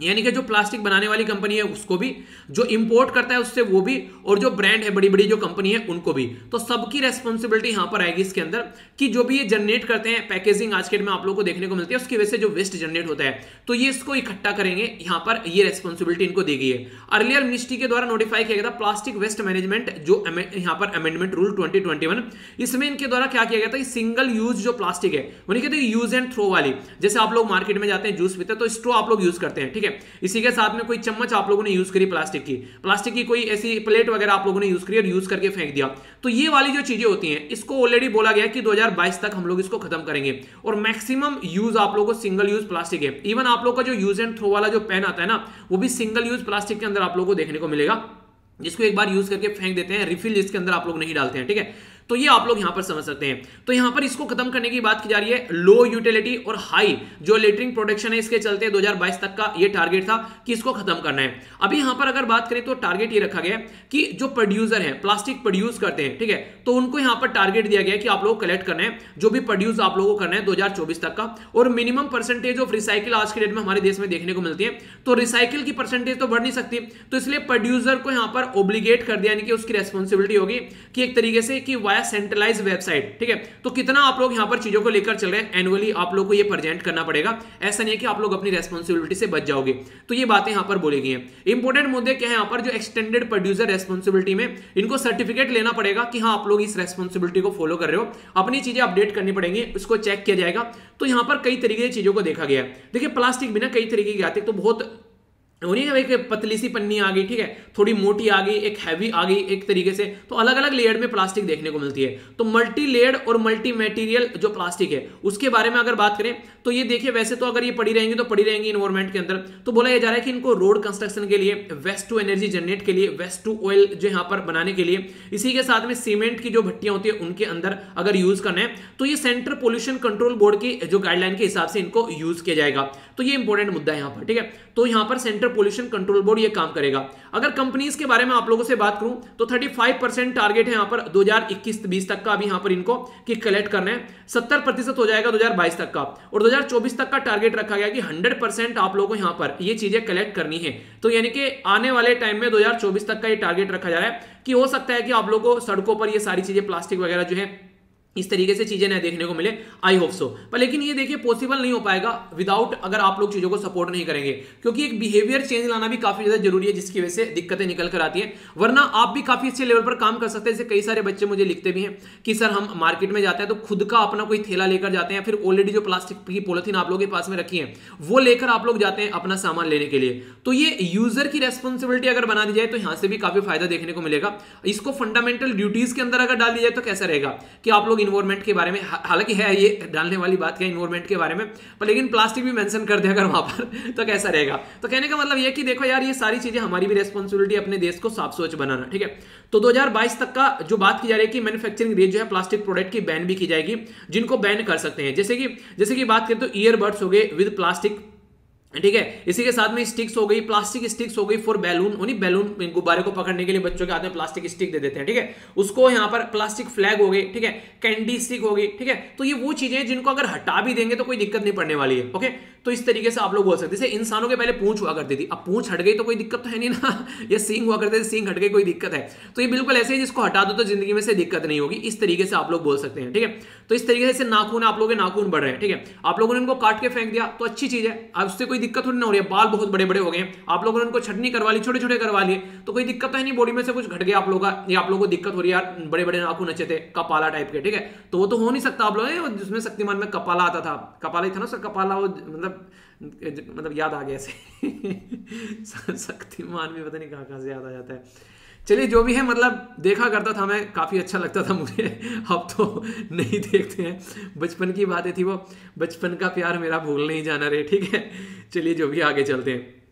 यानी कि जो प्लास्टिक बनाने वाली कंपनी है उसको भी, जो इंपोर्ट करता है उससे वो भी, और जो ब्रांड है बड़ी बड़ी जो कंपनी है उनको भी। तो सबकी रेस्पॉन्सिबिलिटी यहां पर आएगी इसके अंदर कि जो भी ये जनरेट करते हैं, पैकेजिंग आज के डेट में आप लोगों को देखने को मिलती है, उसकी वजह से जो वेस्ट जनरेट होता है तो ये इसको इकट्ठा करेंगे, यहां पर ये रेस्पॉन्सिबिलिटी इनको दी गई है। अर्लियर मिनिस्ट्री के द्वारा नोटिफाई किया गया था प्लास्टिक वेस्ट मैनेजमेंट जो यहां पर amendment rule twenty twenty one, इसमें इनके द्वारा क्या किया गया था, सिंगल यूज जो प्लास्टिक है, यूज एंड थ्रो वाली, जैसे आप लोग मार्केट में जाते हैं जूस पीते हैं तो स्ट्रॉ आप लोग यूज करते हैं। ठीक है, इसी के साथ में कोई चम्मच आप लोगों ने यूज करी प्लास्टिक की, प्लास्टिक की कोई ऐसी प्लेट वगैरह आप लोगों ने यूज करी और यूज करके फेंक दिया, तो ये वाली जो चीजें होती हैं इसको ऑलरेडी बोला गया कि दो हज़ार बाईस तक हम लोग इसको खत्म करेंगे। और मैक्सिमम यूज आप लोगों को सिंगल यूज प्लास्टिक है, इवन आप लोग का जो यूज एंड थ्रो वाला जो पेन आता है ना, वो भी सिंगल यूज प्लास्टिक के अंदर आप लोगों को देखने को मिलेगा, जिसको एक बार यूज करके फेंक देते हैं, रिफिल जिसके अंदर आप लोग नहीं डालते हैं। ठीक है, तो ये आप लोग यहां पर समझ सकते हैं। तो यहां पर इसको खत्म करने की बात की जा रही है। लो यूटिलिटी और हाई जो लेटरिंग प्रोटेक्शन है, इसके चलते दो हज़ार बाईस तक का ये टारगेट था कि इसको खत्म करना है। अभी यहां पर अगर बात करें तो टारगेट ये रखा गया है कि जो प्रोड्यूसर है प्लास्टिक प्रोड्यूस करते हैं, ठीक है, तो उनको यहां पर टारगेट दिया गया है कि आप लोग कलेक्ट करना है, जो भी प्रोड्यूस आप लोगों को करना है दो हजार चौबीस तक का। और मिनिमम परसेंटेज ऑफ रिसाइकिल आज के डेट में हमारे देश में देखने को मिलती है, तो रिसाइकिल की परसेंटेज तो बढ़ नहीं सकती, तो इसलिए प्रोड्यूसर को यहां पर ओब्लिगेट कर दिया, यानी कि उसकी रेस्पॉन्सिबिलिटी होगी कि एक तरीके से कि सेंट्रलाइज वेबसाइट। ठीक है, तो कितना आप लोग यहां पर चीजों को लेकर चल रहे हैं, एनुअली आप लोग को ये प्रेजेंट करना पड़ेगा, ऐसा नहीं है कि आप लोग अपनी रेस्पॉन्सिबिलिटी से बच जाओगे। तो ये बातें यहां पर बोली गई हैं। इंपॉर्टेंट मुद्दे क्या है यहां पर, जो एक्सटेंडेड प्रोड्यूसर रेस्पॉन्सिबिलिटी में इनको सर्टिफिकेट लेना पड़ेगा कि हाँ आप लोग इस रेस्पॉन्सिबिलिटी को फॉलो कर रहे हो, अपनी चीजें अपडेट करनी पड़ेंगी, उसको चेक किया जाएगा। तो यहां पर कई तरीके की चीजों को देखा गया। देखिए प्लास्टिक बिना कई तरीके की आती है, तो बहुत एक पतली सी पन्नी आ गई, ठीक है, थोड़ी मोटी आ गई, एक हैवी आ गई, एक तरीके से तो अलग अलग लेयर में प्लास्टिक देखने को मिलती है। तो मल्टी लेयर और मल्टी मटेरियल जो प्लास्टिक है उसके बारे में अगर बात करें तो ये देखिए, वैसे तो अगर ये पड़ी रहेंगी तो पड़ी रहेंगी एनवायरमेंट के अंदर, तो बोला यह जा रहा है कि इनको रोड कंस्ट्रक्शन के लिए, वेस्ट टू एनर्जी जनरेट के लिए, वेस्ट टू ऑयल जो यहाँ पर बनाने के लिए, इसी के साथ में सीमेंट की जो भट्टियां होती है उनके अंदर अगर यूज करना है तो ये सेंट्रल पोल्यूशन कंट्रोल बोर्ड की जो गाइडलाइन के हिसाब से इनको यूज किया जाएगा। तो ये इंपॉर्टेंट मुद्दा है यहाँ पर। ठीक है, तो यहाँ पर सेंट्रल पोल्यूशन कंट्रोल बोर्ड ये काम करेगा। अगर कंपनीज के बारे में आप लोगों से बात करूं तो पैंतीस परसेंट टारगेट है यहां पर दो हज़ार इक्कीस बीस तक का, अभी यहां पर इनको कि कलेक्ट करना है। सत्तर प्रतिशत हो जाएगा दो हज़ार बाईस तक का, और दो हज़ार चौबीस तक का टारगेट रखा गया कि सौ परसेंट आप लोगों को यहां पर ये चीजें कलेक्ट करनी है। तो यानी कि आने वाले टाइम में दो हज़ार चौबीस तक का ये टारगेट रखा जा रहा है कि हो सकता है कि आप लोगों को सड़कों पर ये सारी चीजें प्लास्टिक वगैरह जो है इस तरीके से चीजें ना देखने को मिले, आई होप सो। पर लेकिन ये देखिए पॉसिबल नहीं हो पाएगा विदाउट अगर आप लोग चीजों को सपोर्ट नहीं करेंगे, क्योंकि एक बिहेवियर चेंज लाना भी काफी ज्यादा जरूरी है, जिसकी वजह से दिक्कतें निकल कर आती है। वरना आप भी काफी अच्छे लेवल पर काम कर सकते हैं। जैसे कई सारे बच्चे मुझे लिखते भी हैं कि सर हम मार्केट में जाते हैं तो खुद का अपना कोई थैला लेकर जाते हैं, फिर ऑलरेडी जो प्लास्टिक की पॉलिथीन आप लोग के पास में रखी है वो लेकर आप लोग जाते हैं अपना सामान लेने के लिए। तो ये यूजर की रेस्पॉन्सिबिलिटी अगर बना दी जाए तो यहाँ से भी काफी फायदा देखने को मिलेगा। इसको फंडामेंटल ड्यूटीज के अंदर अगर डाल दिया जाए तो कैसा रहेगा कि आप लोग इन्वायरमेंट के बारे में, हालांकि है ये डालने वाली बात क्या इन्वायरमेंट के बारे में, पर लेकिन प्लास्टिक भी मेंशन कर दे अगर वहां पर तो कैसा रहेगा। तो कहने का मतलब ये कि देखो यार ये सारी चीजें हमारी भी रेस्पॉन्सिबिलिटी, अपने देश को साफ स्वच्छ बनाना। ठीक है, तो दो हज़ार बाईस तक का जो बात की जा रही है कि मैन्युफैक्चरिंग रेट जो है प्लास्टिक प्रोडक्ट की बैन भी की जाएगी, जिनको बैन कर सकते हैं, जैसे कि जैसे कि बात करें तो ईयरबड्स हो गए विद प्लास्टिक, ठीक है। इसी के साथ में स्टिक्स हो गई, प्लास्टिक स्टिक्स हो गई फॉर बैलून, उन्हीं बैलून गुब्बारे को पकड़ने के लिए बच्चों के हाथ में प्लास्टिक स्टिक दे देते हैं, ठीक है। उसको यहाँ पर प्लास्टिक फ्लैग हो गई, ठीक है, कैंडी स्टिक हो गई, ठीक है। तो ये वो चीजें हैं जिनको अगर हटा भी देंगे तो कोई दिक्कत नहीं पड़ने वाली है, ओके। तो इस तरीके से आप लोग बोल सकते, जैसे इंसानों के पहले पूंछ हुआ करती थी, अब पूंछ हट गई तो कोई दिक्कत तो है नहीं ना, या सींग हुआ करते थे, सींग हट गई कोई दिक्कत है। तो ये बिल्कुल ऐसे ही, जिसको हटा दो तो जिंदगी में से दिक्कत नहीं होगी, इस तरीके से आप लोग बोल सकते हैं, ठीक है। तो इस तरीके से नाखून, आप लोगों के नाखून बढ़ रहे हैं, ठीक है, आप लोगों ने इनको काट के फेंक दिया तो अच्छी चीज है, अब उससे कोई दिक्कत नहीं हो रही है। बाल बहुत बड़े बड़े हो गए, आप लोगों ने उनको छटनी करवा ली, छोटे छोटे करवा लिए तो कोई दिक्कत तो है नहीं, बॉडी में से कुछ घट गया आप लोगों का, या आप लोगों को दिक्कत हो रही है यार बड़े बड़े नाखून अच्छे थे कपाला टाइप के, ठीक है, तो वो तो हो नहीं सकता। आप लोग जिसमें शक्तिमान में कपाला आता था, कपाला ही था ना सर, कपाला वो मतलब मतलब याद आ गया ऐसे शक्तिमान में पता नहीं कहाँ कहाँ से याद आ जाता है। चलिए जो भी है, मतलब देखा करता था मैं, काफ़ी अच्छा लगता था मुझे, अब तो नहीं देखते हैं, बचपन की बातें थी वो, बचपन का प्यार मेरा भूल नहीं जाना रे, ठीक है। चलिए जो भी, आगे चलते हैं।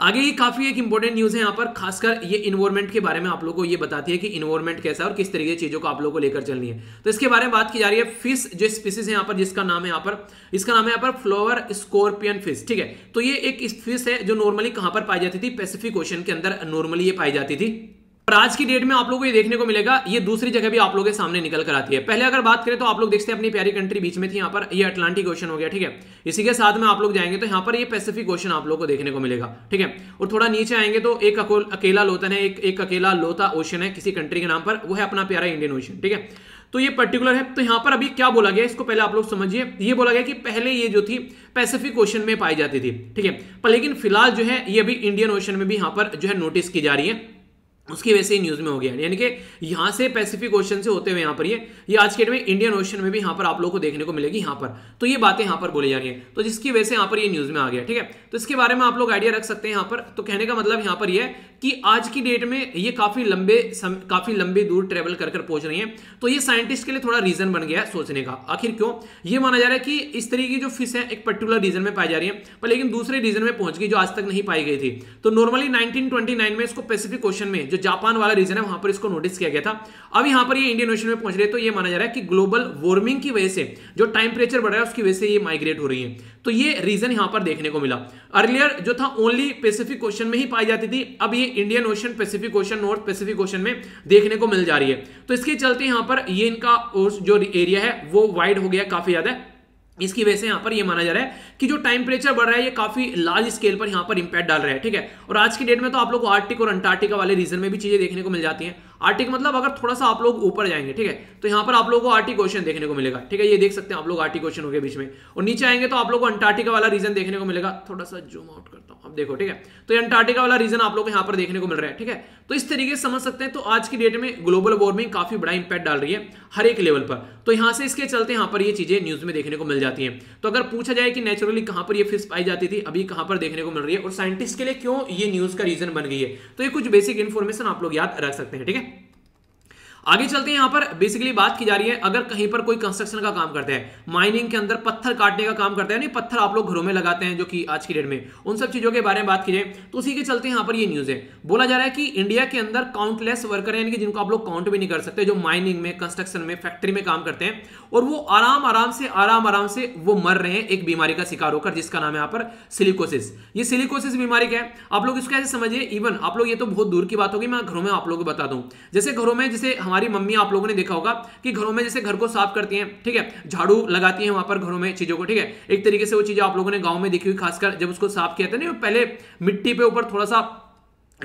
आगे ये काफ़ी एक इंपॉर्टेंट न्यूज़ है यहाँ पर, खासकर ये इन्वायरमेंट के बारे में आप लोगों को ये बताती है कि इन्वायरमेंट कैसा है और किस तरीके की चीज़ों को आप लोगों को लेकर चलनी है। तो इसके बारे में बात की जा रही है। फिश जो स्पीसीज है यहाँ पर, जिसका नाम है यहाँ पर, इसका नाम है यहाँ पर फ्लावर स्कॉर्पियन फिश, ठीक है। तो ये एक फिश है जो नॉर्मली कहाँ पर पाई जाती थी, पैसिफिक ओशन के अंदर नॉर्मली ये पाई जाती थी। और आज की डेट में आप लोगों को ये देखने को मिलेगा, ये दूसरी जगह भी आप लोगों के सामने निकल कर आती है। पहले अगर बात करें तो आप लोग देखते हैं अपनी प्यारी कंट्री बीच में थी, यहाँ पर ये अटलांटिक ओशन हो गया, ठीक है। इसी के साथ में आप लोग जाएंगे तो यहाँ पर ये पैसिफिक ओशन आप लोगों को देखने को मिलेगा, ठीक है। और थोड़ा नीचे आएंगे तो एक अकेला लोतन है, एक, एक अकेला लोता ओशन है किसी कंट्री के नाम पर, वो है अपना प्यारा इंडियन ओशन, ठीक है। तो ये पर्टिकुलर है। तो यहाँ पर अभी क्या बोला गया, इसको पहले आप लोग समझिए। ये बोला गया कि पहले ये जो थी पैसिफिक ओशन में पाई जाती थी, ठीक है, पर लेकिन फिलहाल जो है ये अभी इंडियन ओशन में भी यहाँ पर जो है नोटिस की जा रही है, उसकी वजह से न्यूज में हो गया, यानी कि यहाँ से पैसिफिक ओशन से होते हुए यहाँ पर ये ये आज के डेट में इंडियन ओशन में भी यहाँ पर आप लोगों को देखने को मिलेगी यहाँ पर। तो ये बातें यहाँ पर बोली जा रही है, तो जिसकी वजह से यहाँ पर ये न्यूज में आ गया, ठीक है। तो इसके बारे में आप लोग आइडिया रख सकते हैं यहाँ पर। तो कहने का मतलब यहाँ पर यह है कि आज की डेट में ये काफी लंबे सम, काफी लंबी दूर ट्रेवल कर कर पहुंच रही है। तो ये साइंटिस्ट के लिए थोड़ा रीजन बन गया है सोचने का, आखिर क्यों। ये माना जा रहा है कि इस तरीके की जो फिश है एक पर्टिकुलर रीजन में पाई जा रही है, पर लेकिन दूसरे रीजन में पहुंच गई जो आज तक नहीं पाई गई थी। तो नॉर्मली नाइनटीन ट्वेंटी नाइन में इसको पैसिफिक ओशन में जो जापान वाला रीजन है वहां पर इसको नोटिस किया गया था, अब यहां पर ये इंडियन ओशन में पहुंच रही है। तो ये माना जा रहा है कि ग्लोबल वार्मिंग की वजह से जो टेंपरेचर बढ़ रहा है उसकी वजह से ये माइग्रेट हो रही है। तो ये रीजन यहां पर देखने को मिला। अर्लियर जो था ओनली पैसिफिक ओशन में ही पाई जाती थी, अब ये Indian ocean, Pacific ocean, north Pacific ocean में देखने को मिल जा रही है। तो इसके चलते यहां पर ये इनका जो एरिया है वो वाइड हो गया काफी ज्यादा। इसकी वजह से यहाँ पर ये माना जा रहा है कि जो टेम्परेचर बढ़ रहा है ये काफी लार्ज स्केल पर यहाँ पर इंपैक्ट डाल रहा है, ठीक है। और आज की डेट में तो आप लोग आर्कटिक और अंटार्कटिका वाले रीजन में भी चीजें देखने को मिल जाती हैं। आर्टिक मतलब अगर थोड़ा सा आप लोग ऊपर जाएंगे, ठीक है, तो यहाँ पर आप लोगों को आर्टिक ओशन देखने को मिलेगा, ठीक है। ये देख सकते हैं आप लोग आर्टिक ओशन हो गया बीच में, और नीचे आएंगे तो आप लोग को अंटार्कटिका वाला रीजन देखने को मिलेगा। थोड़ा सा जूम आउट करता हूँ, आप देखो, ठीक है, तो अंटार्कटिका वाला रीजन आप लोग को यहाँ पर देखने को मिल रहा है, ठीक है। तो इस तरीके से समझ सकते हैं। तो आज की डेट में ग्लोबल वार्मिंग काफी बड़ा इंपैक्ट डाल रही है हर एक लेवल पर। तो यहाँ से इसके चलते यहाँ पर ये चीजें न्यूज में देखने को मिल जाती है। तो अगर पूछा जाए कि नेचुरली कहाँ पर ये फिश पाई जाती थी, अभी कहाँ पर देखने को मिल रही है, और साइंटिस्ट के लिए क्यों ये न्यूज का रीजन बन गई है, तो ये कुछ बेसिक इन्फॉर्मेशन आप लोग याद रख सकते हैं, ठीक है। आगे चलते हैं। यहाँ पर बेसिकली बात की जा रही है, अगर कहीं पर कोई कंस्ट्रक्शन का काम करते हैं, माइनिंग के अंदर पत्थर काटने का काम करते हैं, नहीं पत्थर आप लोग घरों में लगाते हैं जो कि आज की डेट में, उन सब चीजों के बारे में बात की जाए तो उसी के चलते यहाँ पर ये न्यूज है। बोला जा रहा है कि इंडिया के अंदर काउंटलेस वर्कर हैं, यानी कि जिनको आप लोग काउंट भी नहीं कर सकते, जो माइनिंग में, कंस्ट्रक्शन में, फैक्ट्री में काम करते हैं, और वो आराम आराम से आराम आराम से वो मर रहे हैं एक बीमारी का शिकार होकर, जिसका नाम है यहाँ पर सिलिकोसिस। ये सिलिकोसिस बीमारी क्या है आप लोग इसको ऐसे समझिए। इवन आप लोग, ये तो बहुत दूर की बात होगी, मैं घरों में आप लोगों को बता दूं, जैसे घरों में, जैसे हमारी मम्मी आप लोगों ने देखा होगा कि घरों में जैसे घर को साफ करती हैं, ठीक है, झाड़ू लगाती हैं वहां पर घरों में चीजों को, ठीक है, एक तरीके से वो चीजें आप लोगों ने गांव में देखी हुई, खासकर जब उसको साफ किया था ना, पहले मिट्टी पे ऊपर थोड़ा सा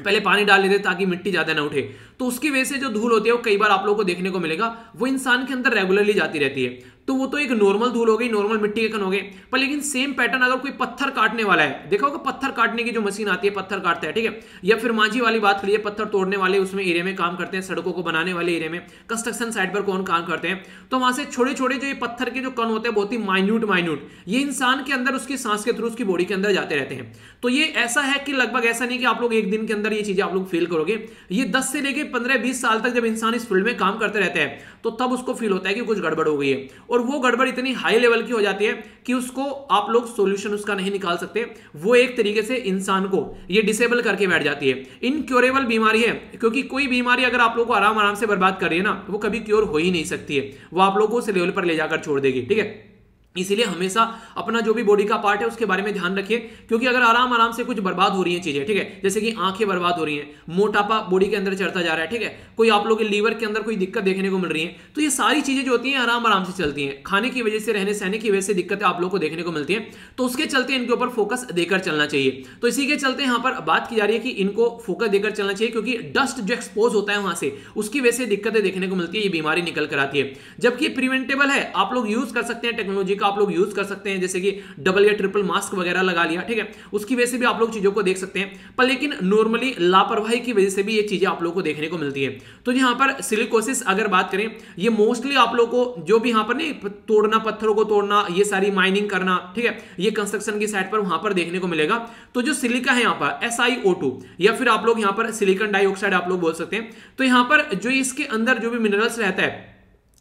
पहले पानी डाल लेते ताकि मिट्टी ज्यादा ना उठे, तो उसकी वजह से जो धूल होती है वो कई बार आप लोगों को देखने को मिलेगा, वो इंसान के अंदर रेगुलरली जाती रहती है। तो वो तो एक नॉर्मल धूल हो गई, नॉर्मल मिट्टी के कण हो गए, पर लेकिन सेम पैटर्न अगर कोई पत्थर काटने वाला है, देखा होगा पत्थर काटने की जो मशीन आती है, पत्थर काटता है, ठीक है, या फिर मांझी वाली बात करिए, पत्थर तोड़ने वाले उसमें एरिया में काम करते हैं, सड़कों को बनाने वाले एरिया में, कंस्ट्रक्शन साइट पर कौन काम करते हैं, तो वहां से छोटे छोटे जो ये पत्थर के जो कण होते हैं बहुत ही माइन्यूट माइन्यूट, ये इंसान के अंदर उसकी सांस के थ्रू उसकी बॉडी के अंदर जाते रहते हैं। तो ये ऐसा है कि लगभग ऐसा नहीं कि आप लोग एक दिन के अंदर ये चीजें आप लोग फील करोगे, ये दस से लेकर पंद्रह बीस साल तक जब इंसान इस फील्ड में काम करते रहते हैं तो तब उसको फील होता है कि कुछ गड़बड़ हो गई है, और वो गड़बड़ इतनी हाई लेवल की हो जाती है कि उसको आप लोग सॉल्यूशन उसका नहीं निकाल सकते, वो एक तरीके से इंसान को ये डिसेबल करके बैठ जाती है। इनक्योरेबल बीमारी है, क्योंकि कोई बीमारी अगर आप लोग को आराम आराम से बर्बाद कर रही है ना, वो कभी क्योर हो ही नहीं सकती है, वो आप लोग को उस लेवल पर ले जाकर छोड़ देगी, ठीक है। इसीलिए हमेशा अपना जो भी बॉडी का पार्ट है उसके बारे में ध्यान रखिए, क्योंकि अगर आराम आराम से कुछ बर्बाद हो रही है चीजें, ठीक है, जैसे कि आंखें बर्बाद हो रही हैं, मोटापा बॉडी के अंदर चढ़ता जा रहा है, ठीक है, कोई आप लोग के लीवर के अंदर कोई दिक्कत देखने को मिल रही है, तो ये सारी चीजें जो होती हैं आराम आराम से चलती हैं, खाने की वजह से, रहने सहने की वजह से दिक्कतें आप लोग को देखने को मिलती हैं, तो उसके चलते इनके ऊपर फोकस देकर चलना चाहिए। तो इसी के चलते यहाँ पर बात की जा रही है कि इनको फोकस देकर चलना चाहिए, क्योंकि डस्ट जो एक्सपोज होता है वहां से, उसकी वजह से दिक्कतें देखने को मिलती है, ये बीमारी निकल कर आती है। जबकि प्रिवेंटेबल है, आप लोग यूज कर सकते हैं, टेक्नोलॉजी का आप लोग यूज कर सकते हैं, जैसे कि डबल या ट्रिपल मास्क वगैरह लगा लिया, ठीक है, उसकी वजह से भी आप लोग चीजों को देख सकते हैं, पर लेकिन नॉर्मली लापरवाही की वजह से भी ये चीजें आप लोग को देखने को मिलती है। तो यहाँ पर सिलिकोसिस अगर बात करें, ये मोस्टली आप लोग को जो भी यहाँ पर नहीं तोड़ना, पत्थरों को तोड़ना, ये सारी माइनिंग करना, ठीक है, ये कंस्ट्रक्शन की साइड पर वहां पर देखने को मिलेगा। तो जो सिलिका है यहाँ पर एस आई ओ टू या फिर आप लोग यहाँ पर सिलिकॉन डाइऑक्साइड आप लोग बोल सकते हैं, तो यहाँ पर जो इसके अंदर जो भी मिनरल्स रहता है,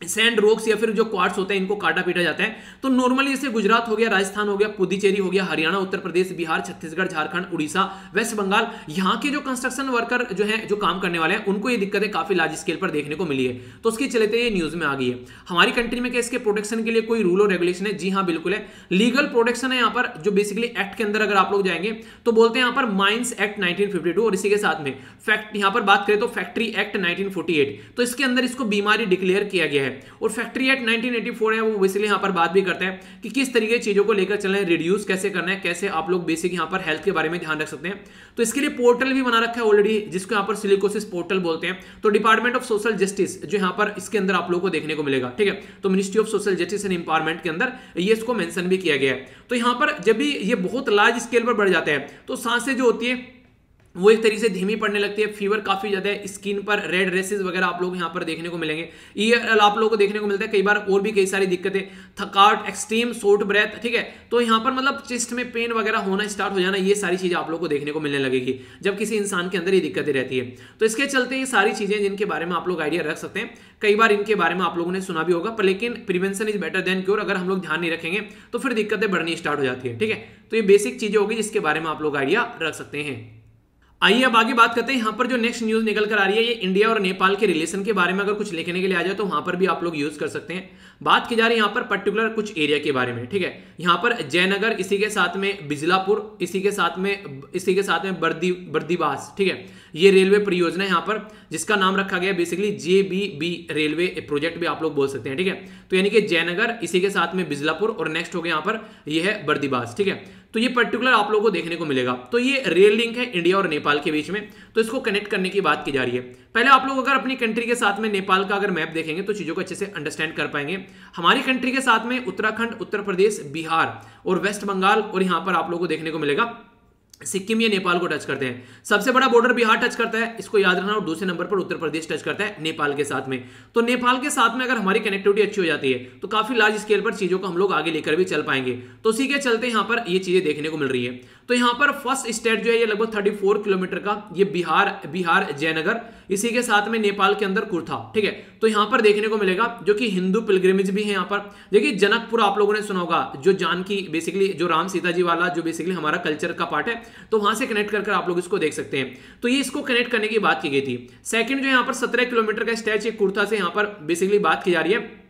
सैंड रॉक्स या फिर जो क्वार्ट्स होते हैं, इनको काटा पीटा जाता है। तो नॉर्मली इसे गुजरात हो गया, राजस्थान हो गया, पुदुचेरी हो गया, हरियाणा, उत्तर प्रदेश, बिहार, छत्तीसगढ़, झारखंड, उड़ीसा, वेस्ट बंगाल, यहाँ के जो कंस्ट्रक्शन वर्कर जो है, जो काम करने वाले हैं, उनको ये दिक्कतें काफी लार्ज स्केल पर देखने को मिली है। तो उसके चलते ये न्यूज में आ गई है। हमारी कंट्री में क्या इसके प्रोटेक्शन के लिए कोई रूल और रेगुलेशन है? जी हाँ, बिल्कुल है, लीगल प्रोटेक्शन है यहाँ पर, जो बेसिकली एक्ट के अंदर अगर आप लोग जाएंगे तो बोलते हैं यहाँ पर mines act nineteen fifty two, और इसी के साथ में फैक्ट यहाँ पर बात करें तो factory act nineteen forty eight, तो इसके अंदर इसको बीमारी डिक्लेयर किया गया है। और factory act nineteen eighty four है, वो बेसिकली यहाँ पर बात भी करते हैं कि किस तरीके चीजों को लेकर चलना है, रिड्यूस कैसे करना है, कैसे आप लोग बेसिक यहाँ पर हेल्थ के बारे में ध्यान रख सकते हैं। तो इसके लिए पोर्टल भी बना रखा है ऑलरेडी, जिसको यहाँ पर सिलिकोसिस पोर्टल बोलते हैं। तो डिपार्टमेंट ऑफ सोशल जस्टिस जो यहाँ पर इसके अंदर आप लोग को देखने को मिलेगा, ठीक है, तो ministry of social justice and empowerment के अंदर ये इसको मेंशन भी किया गया है। तो यहाँ पर जब भी ये बहुत लार्ज स्केल पर बढ़ जाता है तो सांसें जो होती है वो एक तरीके से धीमी पड़ने लगती है, फीवर काफ़ी ज़्यादा है, स्किन पर रेड रेसेस वगैरह आप लोग यहाँ पर देखने को मिलेंगे, ईयर आप लोगों को देखने को मिलता है, कई बार और भी कई सारी दिक्कतें, थकावट, एक्सट्रीम शॉर्ट ब्रेथ, ठीक है, तो यहाँ पर मतलब चेस्ट में पेन वगैरह होना स्टार्ट हो जाना, ये सारी चीज़ें आप लोग को देखने को मिलने लगेगी जब किसी इंसान के अंदर ये दिक्कतें रहती है। तो इसके चलते ये सारी चीज़ें जिनके बारे में आप लोग आइडिया रख सकते हैं, कई बार इनके बारे में आप लोगों ने सुना भी होगा, पर लेकिन prevention is better than cure, अगर हम लोग ध्यान नहीं रखेंगे तो फिर दिक्कतें बढ़नी स्टार्ट हो जाती है, ठीक है। तो ये बेसिक चीज़ें होगी जिसके बारे में आप लोग आइडिया रख सकते हैं। आइए अब आगे बात करते हैं, यहाँ पर जो नेक्स्ट न्यूज निकल कर आ रही है, ये इंडिया और नेपाल के रिलेशन के बारे में अगर कुछ लिखने के लिए आ जाए तो वहां पर भी आप लोग यूज कर सकते हैं। बात की जा रही है यहाँ पर पर्टिकुलर कुछ एरिया के बारे में, ठीक है, यहाँ पर जयनगर, इसी के साथ में बिजलापुर, इसी के साथ में इसी के साथ में बर्दी बर्दीबास, ठीक है, ये रेलवे परियोजना है यहाँ पर, जिसका नाम रखा गया basically J B B railway project भी आप लोग बोल सकते हैं, ठीक है। तो यानी कि जयनगर, इसी के साथ में बिजलापुर, और नेक्स्ट हो गया यहाँ पर यह है बर्दीबास, ठीक है। तो ये पर्टिकुलर आप लोगों को देखने को मिलेगा। तो ये रेल लिंक है इंडिया और नेपाल के बीच में, तो इसको कनेक्ट करने की बात की जा रही है। पहले आप लोग अगर अपनी कंट्री के साथ में नेपाल का अगर मैप देखेंगे तो चीज़ों को अच्छे से अंडरस्टैंड कर पाएंगे। हमारी कंट्री के साथ में उत्तराखंड, उत्तर प्रदेश, बिहार और वेस्ट बंगाल, और यहाँ पर आप लोगों को देखने को मिलेगा सिक्किम, ये नेपाल को टच करते हैं। सबसे बड़ा बॉर्डर बिहार टच करता है, इसको याद रखना, और दूसरे नंबर पर उत्तर प्रदेश टच करता है नेपाल के साथ में। तो नेपाल के साथ में अगर हमारी कनेक्टिविटी अच्छी हो जाती है तो काफी लार्ज स्केल पर चीजों को हम लोग आगे लेकर भी चल पाएंगे। तो उसी के चलते यहाँ पर ये चीजें देखने को मिल रही है। तो यहाँ पर फर्स्ट स्टेट जो है ये लगभग थर्टी फोर किलोमीटर का, ये बिहार बिहार जयनगर, इसी के साथ में नेपाल के अंदर कुर्था, ठीक है, तो यहाँ पर देखने को मिलेगा, जो कि हिंदू पिलग्रिमेज भी है यहाँ पर। देखिए जनकपुर आप लोगों ने सुना होगा, जो जानकी बेसिकली जो राम सीता जी वाला जो बेसिकली हमारा कल्चर का पार्ट है, तो वहां से कनेक्ट करके आप लोग इसको देख सकते हैं। तो ये इसको कनेक्ट करने की बात की गई थी। सेकंड जो यहाँ पर सत्रह किलोमीटर का स्ट्रेच कुर्था से यहाँ पर बेसिकली बात की जा रही है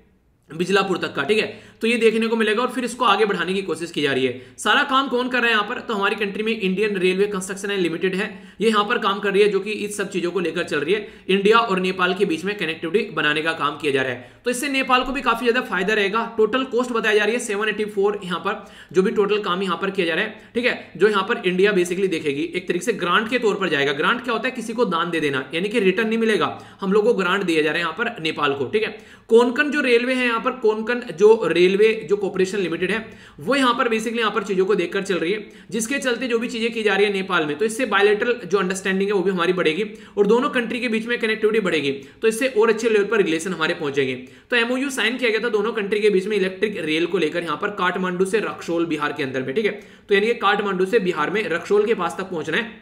बिजलापुर तक का, ठीक है, तो ये देखने को मिलेगा, और फिर इसको आगे बढ़ाने की कोशिश की जा रही है। सारा काम कौन कर रहा है यहाँ पर? तो हमारी कंट्री में इंडियन रेलवे कंस्ट्रक्शन लिमिटेड है, ये यहाँ पर काम कर रही है, जो कि इस सब चीजों को लेकर चल रही है। इंडिया और नेपाल के बीच में कनेक्टिविटी बनाने का काम किया जा रहा है, तो इससे नेपाल को भी काफी ज्यादा फायदा रहेगा। टोटल कॉस्ट बताई जा रही है सेवन एटी फोर यहाँ पर, जो भी टोटल काम यहाँ पर किया जा रहा है, ठीक है, जो यहाँ पर इंडिया बेसिकली देखेगी, एक तरीके से ग्रांट के तौर पर जाएगा। ग्रांट क्या होता है? किसी को दान दे देना, यानी कि रिटर्न नहीं मिलेगा, हम लोग को ग्रांट दिया जा रहा है यहाँ पर नेपाल को, ठीक है। कोंकण जो रेलवे है यहाँ पर, कोंकण जो रेलवे जो कॉर्पोरेशन लिमिटेड है, वो यहाँ पर बेसिकली यहाँ पर चीजों को देखकर चल रही है, जिसके चलते जो भी चीजें की जा रही है नेपाल में, तो इससे बायलैटरल जो अंडरस्टैंडिंग है वो भी हमारी बढ़ेगी, और दोनों कंट्री के बीच में कनेक्टिविटी बढ़ेगी, तो इससे और अच्छे लेवल पर रिलेशन हमारे पहुंचेंगे। तो एमओयू साइन किया गया था दोनों कंट्री के बीच में इलेक्ट्रिक रेल को लेकर यहाँ पर काठमांडू से रक्सोल बिहार के अंदर में, ठीक है, तो यानी काठमांडू से बिहार में रक्सोल के पास तक पहुंचना है,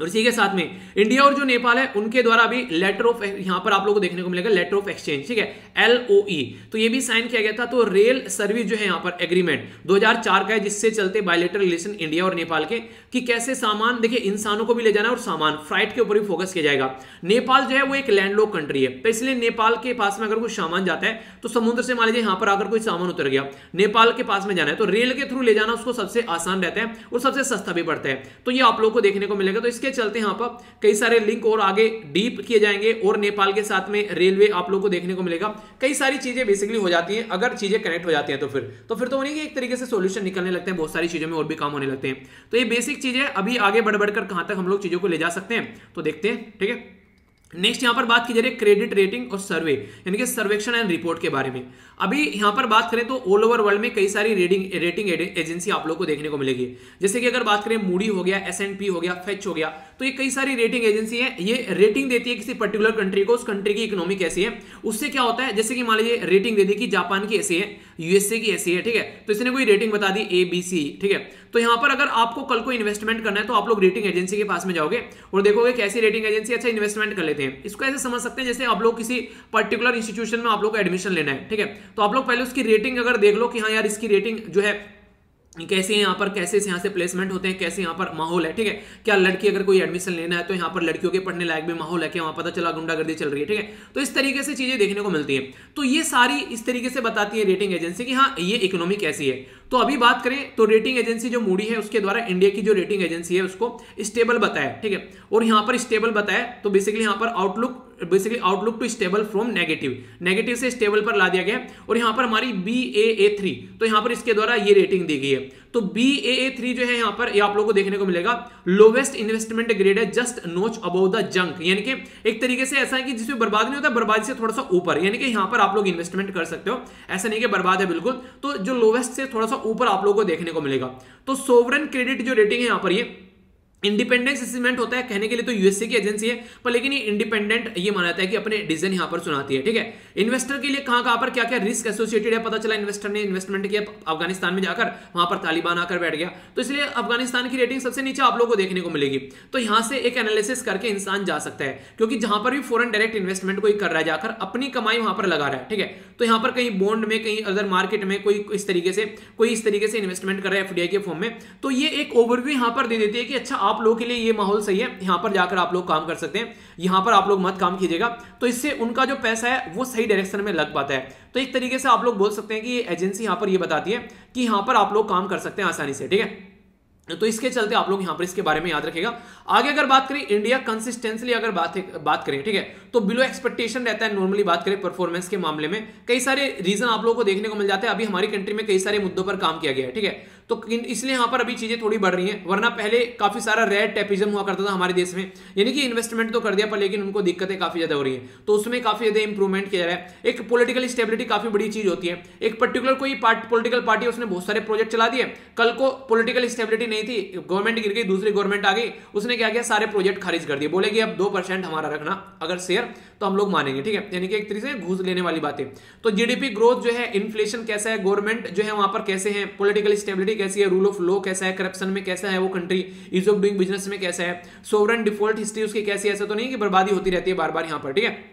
और इसी के साथ में इंडिया और जो नेपाल है उनके द्वारा अभी लेटर ऑफ, यहाँ पर आप लोगों को देखने को मिलेगा लेटर ऑफ एक्सचेंज, ठीक है, एल ओ ई, तो ये भी साइन किया गया था। तो रेल सर्विस जो है यहाँ पर एग्रीमेंट दो हज़ार चार का है, जिससे चलते बायलेटरल रिलेशन इंडिया और नेपाल के, कि कैसे सामान, देखिए इंसानों को भी ले जाना और सामान फ्राइट के ऊपर भी फोकस किया जाएगा। नेपाल जो है वो एक लैंडलॉक कंट्री है, तो इसलिए नेपाल के पास में अगर कुछ सामान जाता है तो समुद्र से, मान लीजिए यहाँ पर अगर कोई सामान उतर गया, नेपाल के पास में जाना है तो रेल के थ्रू ले जाना उसको सबसे आसान रहता है और सबसे सस्ता भी पड़ता है। तो ये आप लोग को देखने को मिलेगा। तो इसके चलते यहाँ पर कई सारे लिंक और आगे डीप किए जाएंगे और नेपाल के साथ में रेलवे आप लोगों को देखने को मिलेगा। कई सारी चीजें बेसिकली हो जाती हैं, अगर चीजें कनेक्ट हो जाती हैं तो फिर तो फिर तो नहीं, एक तरीके से सॉल्यूशन निकलने लगते हैं, बहुत सारी चीजों में और भी काम होने लगते हैं। तो ये बेसिक चीजें, अभी आगे बढ़ बढ़कर कहां तक हम लोग चीजों को ले जा सकते हैं तो देखते हैं, ठीक है। नेक्स्ट यहाँ पर बात की जा रही है क्रेडिट रेटिंग और सर्वे, यानी कि सर्वेक्षण एंड रिपोर्ट के बारे में। अभी यहाँ पर बात करें तो ऑल ओवर वर्ल्ड में कई सारी रेटिंग रेटिंग एजेंसी आप लोगों को देखने को मिलेगी, जैसे कि अगर बात करें मूडी हो गया, एस एंड पी हो गया, फेच हो गया, तो ये कई सारी रेटिंग एजेंसी है। ये रेटिंग देती है किसी पर्टिकुलर कंट्री को, उस कंट्री की इकोनॉमी कैसी है, उससे क्या होता है। जैसे कि मान लीजिए रेटिंग दे दी कि जापान की ऐसी है, यूएसए की ऐसी है, ठीक है, तो इसने कोई रेटिंग बता दी ए बी सी, ठीक है। तो यहाँ पर अगर आपको कल को इन्वेस्टमेंट करना है तो आप लोग रेटिंग एजेंसी के पास में जाओगे और देखोगे कैसी रेटिंग एजेंसी, अच्छा इन्वेस्टमेंट कर लेते हैं। इसको ऐसे समझ सकते हैं जैसे आप लोग किसी पर्टिकुलर इंस्टीट्यूशन में आप लोग को एडमिशन लेना है, ठीक है, तो आप लोग पहले उसकी रेटिंग अगर देख लो कि हाँ यार इसकी रेटिंग जो है कैसे है, यहाँ पर कैसे यहाँ से प्लेसमेंट होते हैं, कैसे यहाँ पर माहौल है, ठीक है, क्या लड़की अगर कोई एडमिशन लेना है तो यहाँ पर लड़कियों के पढ़ने लायक भी माहौल है क्या, वहाँ पता चला गुंडागर्दी चल रही है, ठीक है। तो इस तरीके से चीजें देखने को मिलती हैं। तो ये सारी इस तरीके से बताती है रेटिंग एजेंसी कि हाँ ये इकोनॉमी कैसी है। तो अभी बात करें तो रेटिंग एजेंसी जो मूडी है उसके द्वारा इंडिया की जो रेटिंग एजेंसी है उसको स्टेबल बताया, ठीक है, और यहाँ पर स्टेबल बताया तो बेसिकली यहाँ पर outlook basically outlook to stable from negative, negative से स्टेबल पर ला दिया गया। और यहां पर हमारी बी ए ए थ्री, तो यहां पर इसके द्वारा ये रेटिंग दी गई है। तो बी ए ए थ्री जो है यहां पर ये आप लोगों को देखने को मिलेगा, लोवेस्ट इन्वेस्टमेंट ग्रेड है, just notch above the junk, यानी कि एक तरीके से ऐसा है कि जिसमें बर्बाद नहीं होता, बर्बादी से थोड़ा सा ऊपर, यानी कि यहां पर आप लोग इन्वेस्टमेंट कर सकते हो, ऐसा नहीं कि बर्बाद है बिल्कुल। तो जो लोवेस्ट से थोड़ा सा ऊपर आप लोगों को देखने को मिलेगा। तो सोवरेन क्रेडिट जो रेटिंग है यहां पर ये इंडिपेंडेंस असेसमेंट होता है, कहने के लिए तो यूएसए की एजेंसी है पर लेकिन ये इंडिपेंडेंट ये माना जाता है कि अपने डिसीजन यहाँ पर सुनाती है, ठीक है। इन्वेस्टर के लिए कहाँ कहाँ पर क्या क्या रिस्क एसोसिएटेड है, पता चला इन्वेस्टर ने इन्वेस्टमेंट किया अफगानिस्तान में जाकर, वहां पर तालिबान आकर बैठ गया, तो इसलिए अफगानिस्तान की रेटिंग सबसे नीचे आप लोगों को देखने को मिलेगी। तो यहाँ से एक एनालिसिस करके इंसान जा सकता है, क्योंकि जहां पर भी फॉरेन डायरेक्ट इन्वेस्टमेंट कोई कर रहा है जाकर अपनी कमाई वहां पर लगा रहा है, ठीक है, तो यहाँ पर कहीं बॉन्ड में, कहीं अदर मार्केट में कोई इस तरीके से कोई इस तरीके से इन्वेस्टमेंट कर रहा है एफडीआई के फॉर्म में। तो ये एक ओवरव्यू यहाँ पर दे देती है कि अच्छा आप लोगों के लिए ये माहौल सही है, यहां पर जाकर आप लोग काम कर सकते हैं, यहां पर आप लोग मत काम कीजिएगा। तो इससे उनका जो पैसा है वो सही डायरेक्शन में लग पाता है। तो एक तरीके से आप लोग बोल सकते हैं कि ये एजेंसी यहां पर ये बताती है कि यहां पर आप लोग काम कर सकते हैं आसानी से, ठीक है। तो इसके चलते आप लोग यहाँ पर इसके बारे में याद रखेगा। आगे अगर बात करें इंडिया कंसिस्टेंसली अगर बात बात करें, ठीक है, तो बिलो एक्सपेक्टेशन रहता है नॉर्मली, बात करें परफॉर्मेंस के मामले में कई सारे रीजन आप लोगों को देखने को मिल जाते हैं। अभी हमारी कंट्री में कई सारे मुद्दों पर काम किया गया है, ठीक है, तो इसलिए यहाँ पर अभी चीजें थोड़ी बढ़ रही हैं, वरना पहले काफी सारा रेड टेपिज्म हुआ करता था हमारे देश में, यानी कि इन्वेस्टमेंट तो कर दिया पर लेकिन उनको दिक्कतें काफी ज्यादा हो रही है, तो उसमें काफी ज्यादा इंप्रूवमेंट किया जा रहा है। एक पॉलिटिकल स्टेबिलिटी काफी बड़ी चीज होती है, एक पर्टिकुलर कोई पॉलिटिकल पार्टी उसने बहुत सारे प्रोजेक्ट चला दिए, कल को पॉलिटिकल स्टेबिलिटी नहीं थी, गवर्नमेंट गिर गई, दूसरी गवर्नमेंट आ गई, उसने क्या किया सारे प्रोजेक्ट खारिज कर दिए, बोले कि अब दो परसेंट हमारा रखना अगर शेयर तो हम लोग मानेंगे, ठीक है, यानी कि एक तरीके से घूस लेने वाली बातें। तो जीडीपी ग्रोथ जो है, इन्फ्लेशन कैसा है, गवर्नमेंट जो है वहां पर कैसे है, पॉलिटिकल स्टेबिलिटी कैसी है, रूल ऑफ लॉ कैसा है, करप्शन में कैसा है वो country, ease of doing business में कैसा है, सोवरेन डिफॉल्ट हिस्ट्री उसकी कैसी है, ऐसा तो नहीं कि बर्बादी होती रहती है बार बार यहाँ पर, ठीक है,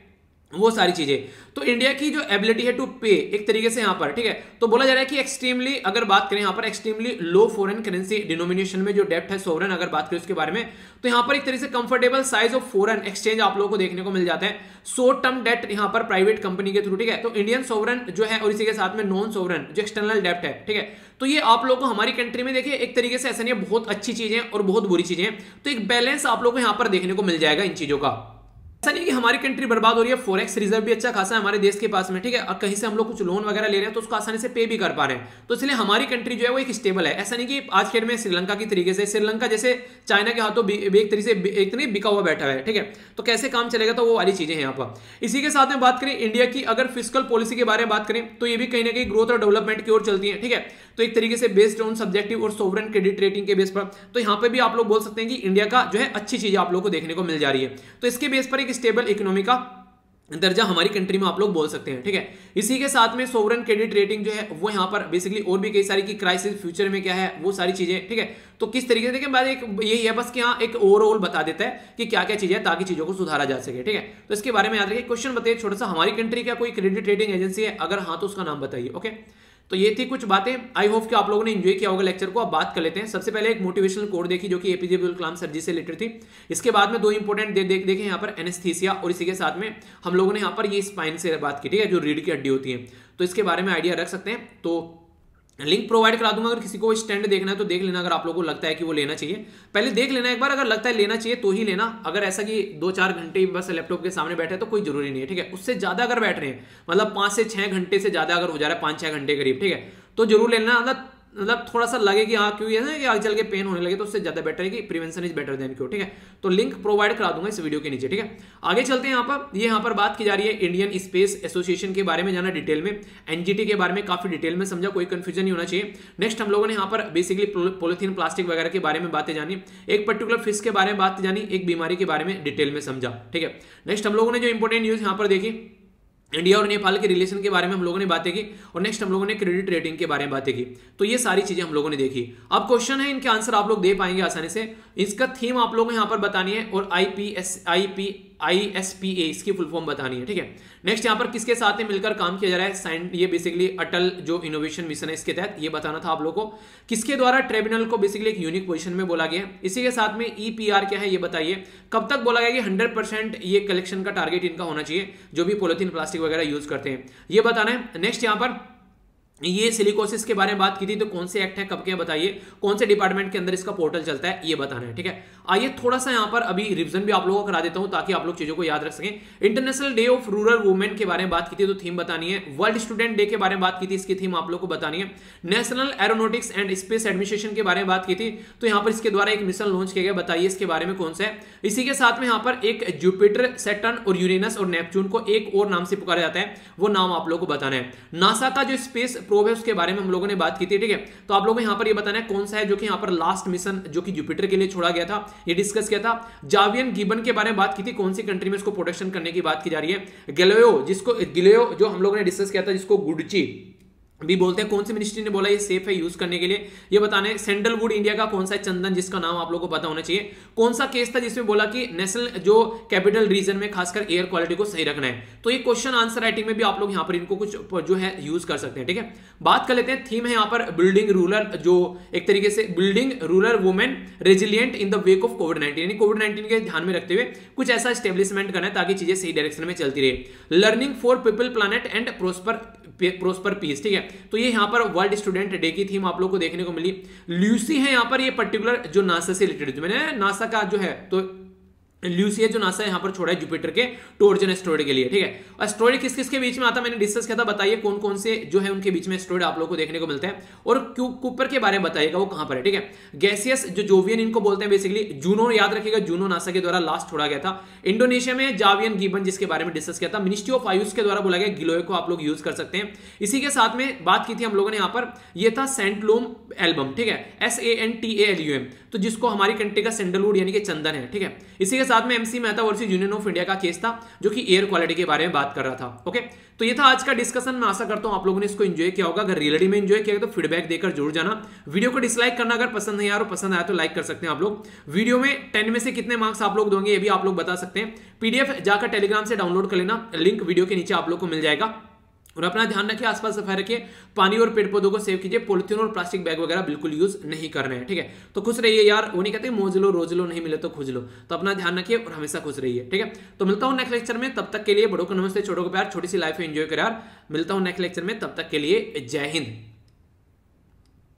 वो सारी चीजें। तो इंडिया की जो एबिलिटी है टू पे एक तरीके से यहाँ पर, ठीक है, तो बोला जा रहा है कि एक्सट्रीमली अगर बात करें यहाँ पर extremely low foreign currency denomination में जो डेप्ट है सोवरेन, अगर बात करें उसके बारे में तो यहाँ पर एक तरीके से comfortable size of foreign exchange आप लोगों को देखने को मिल जाता है। शॉर्ट टर्म डेट यहाँ पर प्राइवेट कंपनी के थ्रू, ठीक है, तो इंडियन सोवरेन जो है और इसी के साथ में नॉन सोवरेन जो एक्सटर्नल डेप्ट है, ठीक है, तो ये आप लोगों को हमारी कंट्री में देखिए एक तरीके से ऐसा नहीं है बहुत अच्छी चीजें और बहुत बुरी चीजें, तो एक बैलेंस आप लोगों को यहाँ पर देखने को मिल जाएगा इन चीजों का। ऐसा नहीं कि हमारी कंट्री बर्बाद हो रही है, फॉरेक्स रिजर्व भी अच्छा खासा है हमारे देश के पास में, ठीक है, और कहीं से हम लोग कुछ लोन वगैरह ले रहे हैं तो उसको आसानी से पे भी कर पा रहे हैं, तो इसलिए हमारी कंट्री जो है वो एक स्टेबल है। ऐसा नहीं कि आज खेल में श्रीलंका की तरीके से, श्रीलंका जैसे चाइना के हाथों एक तरीके से एक नहीं बिका हुआ बैठा है, ठीक है, तो कैसे काम चलेगा, तो वो वाली चीजें हैं यहाँ पर। इसी के साथ में बात करें इंडिया की अगर फिस्कल पॉलिसी के बारे में बात करें तो ये भी कहीं ना कहीं ग्रोथ और डेवलपमेंट की ओर चलती है, ठीक है, तो एक तरीके से बेस्ड ऑन सब्जेक्टिव और सोवरेन क्रेडिट रेटिंग के बेस पर, तो यहाँ पे भी आप लोग बोल सकते हैं कि इंडिया का जो है अच्छी चीजें आप लोगों को देखने को मिल जा रही है। तो इसके बेस पर स्टेबल इकोनॉमी का दर्जा हमारी कंट्री में आप लोग बोल सकते हैं, ठीक है। इसी के साथ में सोवरेन क्रेडिट रेटिंग जो है वो यहाँ पर बेसिकली और भी कई सारी की क्राइसिस फ्यूचर में क्या है वो सारी चीजें, ठीक है। तो किस तरीके से देखिए बाद एक यही है बस कि यहाँ एक ओवरऑल बता देता है कि क्या क्या चीजें है ताकि चीजों को सुधारा जा सके, ठीक है। तो इसके बारे में याद रखिए, क्वेश्चन बताइए छोटा सा, हमारी कंट्री का कोई क्रेडिट रेटिंग एजेंसी है, अगर हाँ तो उसका नाम बताइए। ओके, तो ये थी कुछ बातें, आई होप कि आप लोगों ने एंजॉय किया होगा लेक्चर को। अब बात कर लेते हैं, सबसे पहले एक मोटिवेशनल कोट देखी जो कि एपीजे अब्दुल कलाम सर जी से रिलेटेड थी। इसके बाद में दो इंपॉर्टेंट दे, देख देखें यहाँ पर एनेस्थीसिया, और इसी के साथ में हम लोगों ने यहाँ पर ये स्पाइन से बात की, ठीक है, जो रीढ़ की हड्डी होती है, तो इसके बारे में आइडिया रख सकते हैं। तो लिंक प्रोवाइड करा दूंगा, अगर किसी को स्टैंड देखना है तो देख लेना, अगर आप लोगों को लगता है कि वो लेना चाहिए पहले देख लेना एक बार, अगर लगता है लेना चाहिए तो ही लेना। अगर ऐसा कि दो चार घंटे बस लैपटॉप के सामने बैठे तो कोई जरूरी नहीं है, ठीक है। उससे ज्यादा अगर बैठ रहे हैं, मतलब पाँच से छः घंटे से ज्यादा अगर हो जा रहा है, पाँच छः घंटे करीब, ठीक है, तो जरूर लेना। मतलब मतलब थोड़ा सा लगे कि हाँ क्यों ना कि आगे चल के पेन होने लगे, तो उससे ज्यादा बेटर है कि prevention is better than cure, ठीक है। तो लिंक प्रोवाइड करा दूंगा इस वीडियो के नीचे, ठीक है। आगे चलते हैं, यहाँ पर ये यहाँ पर बात की जा रही है इंडियन स्पेस एसोसिएशन के बारे में जाना डिटेल में, एनजीटी के बारे में काफी डिटेल में समझा, कोई कंफ्यूजन नहीं होना चाहिए। नेक्स्ट हम लोगों ने यहाँ पर बेसिकली पॉलिथीन प्लास्टिक वगैरह के बारे में बातें जानी, एक पर्टिकुलर फिश के बारे में बात जानी, एक बीमारी के बारे में डिटेल में समझा, ठीक है। नेक्स्ट हम लोगों ने जो इंपॉर्टेंट न्यूज यहाँ पर देखी, इंडिया और नेपाल के रिलेशन के बारे में हम लोगों ने बातें की, और नेक्स्ट हम लोगों ने क्रेडिट रेटिंग के बारे में बातें की। तो ये सारी चीजें हम लोगों ने देखी। अब क्वेश्चन है, इनके आंसर आप लोग दे पाएंगे आसानी से, इसका थीम आप लोगों को यहाँ पर बतानी है, और I P S I P I S P A इसकी फुल फॉर्म बतानी है, ठीक है। नेक्स्ट यहाँ पर किसके साथ है मिलकर काम किया जा रहा है, साइंस, ये बेसिकली अटल जो इनोवेशन मिशन है इसके तहत ये बताना था आप लोगों को। किसके द्वारा ट्रिब्यूनल को बेसिकली एक यूनिक पोजीशन में बोला गया है, इसी के साथ में ई पी आर क्या है ये बताइए, कब तक बोला गया कि हंड्रेड परसेंट ये कलेक्शन का टारगेट इनका होना चाहिए जो भी पॉलिथीन प्लास्टिक वगैरह यूज करते हैं, ये बताना है। नेक्स्ट यहाँ पर ये सिलिकोसिस के बारे में बात की थी, तो कौन से एक्ट है, कब के बताइए, कौन से डिपार्टमेंट के अंदर इसका पोर्टल चलता है ये बताना है, ठीक है। आइए थोड़ा सा यहाँ पर अभी रिवीजन भी आप लोगों को करा देता हूँ ताकि आप लोग चीज़ों को याद रख सकें। International day of rural women के बारे में बात की थी, तो थीम बतानी है। वर्ल्ड स्टूडेंट डे के बारे में बात की थी, इसकी थीम आप लोग को बतानी है। National aeronautics and space administration के बारे में बात की थी, तो यहाँ पर इसके द्वारा एक मिशन लॉन्च किया गया, बताइए इसके बारे में कौन सा है। इसी के साथ में यहाँ पर एक जुपिटर, सैटर्न और यूरेनस और नेपच्यून को एक और नाम से पुकारा जाता है, वो नाम आप लोग को बताना है। नासा का जो स्पेस प्रोब है उसके बारे में हम लोगों ने बात की थी, ठीक है। तो आप लोगों को यहाँ पर ये बताना है कौन सा है जो कि यहाँ पर लास्ट मिशन जो कि जुपिटर के लिए छोड़ा गया था ये डिस्कस किया था। जावियन गिबन के बारे में बात की थी, कौन सी कंट्री में इसको प्रोडक्शन करने की बात की जा रही है। गिलोयो जिसको गिलोयो जो हम लोगों ने डिस्कस किया था जिसको गुडची भी बोलते हैं, कौन सी मिनिस्ट्री ने बोला ये सेफ है यूज करने के लिए ये बताना है। सैंडलवुड इंडिया का कौन सा चंदन जिसका नाम आप लोगों को पता होना चाहिए। कौन सा केस था जिसमें बोला कि नेशनल जो कैपिटल रीजन में खासकर एयर क्वालिटी को सही रखना है। तो ये क्वेश्चन आंसर राइटिंग में भी आप लोग यहाँ पर इनको कुछ जो है यूज कर सकते हैं, ठीक है। बात कर लेते हैं, थीम है यहाँ पर बिल्डिंग रूरल, जो एक तरीके से building rural women resilient in the wake of covid nineteen, यानी कोविड नाइनटीन के ध्यान में रखते हुए कुछ ऐसा स्टेब्लिशमेंट करना है ताकि चीजें सही डायरेक्शन में चलती रहे। Learning for people planet and prosper prosper peace, ठीक है। तो ये यहाँ पर वर्ल्ड स्टूडेंट डे की थीम आप लोगों को देखने को मिली। ल्यूसी है यहाँ पर, ये पर्टिकुलर जो नासा से रिलेटेड, मैंने नासा का जो है तो ल्यूसी है जो नासा यहाँ पर छोड़ा है जुपिटर के टॉर्जन एस्ट्रॉइड के लिए, ठीक है। एस्ट्रॉइड किस किस के बीच में आता मैंने डिस्कस किया था, बताइए कौन कौन से जो है उनके बीच में एस्ट्रॉइड आप लोगों को देखने को मिलता है, और कूपर के बारे में बताइएगा वो कहाँ पर है, ठीक है। गैसियस जो जोवियन इनको बोलते हैं बेसिकली, जूनो याद रखिएगा, जूनो नासा के द्वारा लास्ट छोड़ा गया था। इंडोनेशिया में जावियन गिबन जिसके बारे में डिस्कस किया था। मिनिस्ट्री ऑफ आयुष के द्वारा बोला गया गिलोय को आप लोग यूज कर सकते हैं। इसी के साथ में बात की थी हम लोगों ने यहाँ पर, यह था सेंटलूम एल्बम, ठीक है, S A N T A L U M, तो जिसको हमारी कंट्री का सैंडलवुड यानी कि चंदन है, ठीक है। इसी के साथ में MC Mehta versus union of India का केस था जो कि एयर क्वालिटी के बारे में बात कर रहा था। ओके, तो ये था आज का डिस्कशन। मैं आशा करता हूं आप लोगों ने इसको एंजॉय किया होगा। अगर रियलिटी में एंजॉय किया तो फीडबैक देकर जरूर जाना। वीडियो को डिसलाइक करना अगर पसंद नहीं आया, और पसंद आया तो लाइक कर सकते हैं आप लोग। वीडियो में टेन में से कितने मार्क्स आप लोग दोगे ये भी आप लोग बता सकते हैं। पीडीएफ जाकर टेलीग्राम से डाउनलोड कर लेना, लिंक वीडियो के नीचे आप लोग को मिल जाएगा। और अपना ध्यान रखिए, आसपास सफाई रखिए, पानी और पेड़ पौधों को सेव कीजिए। पॉलिथीन और प्लास्टिक बैग वगैरह बिल्कुल यूज नहीं करना है, ठीक है। तो खुश रहिए यार, वो नहीं कहते मौज लो रोज लो, नहीं मिले तो खुज लो। तो अपना ध्यान रखिए और हमेशा खुश रहिए, ठीक है। तो मिलता हूँ नेक्स्ट लेक्चर में, तब तक के लिए बड़ों को नमस्ते, छोटों को प्यार, छोटी सी लाइफ एंजॉय कर यार। मिलता हूँ नेक्स्ट लेक्चर में, तब तक के लिए जय हिंद।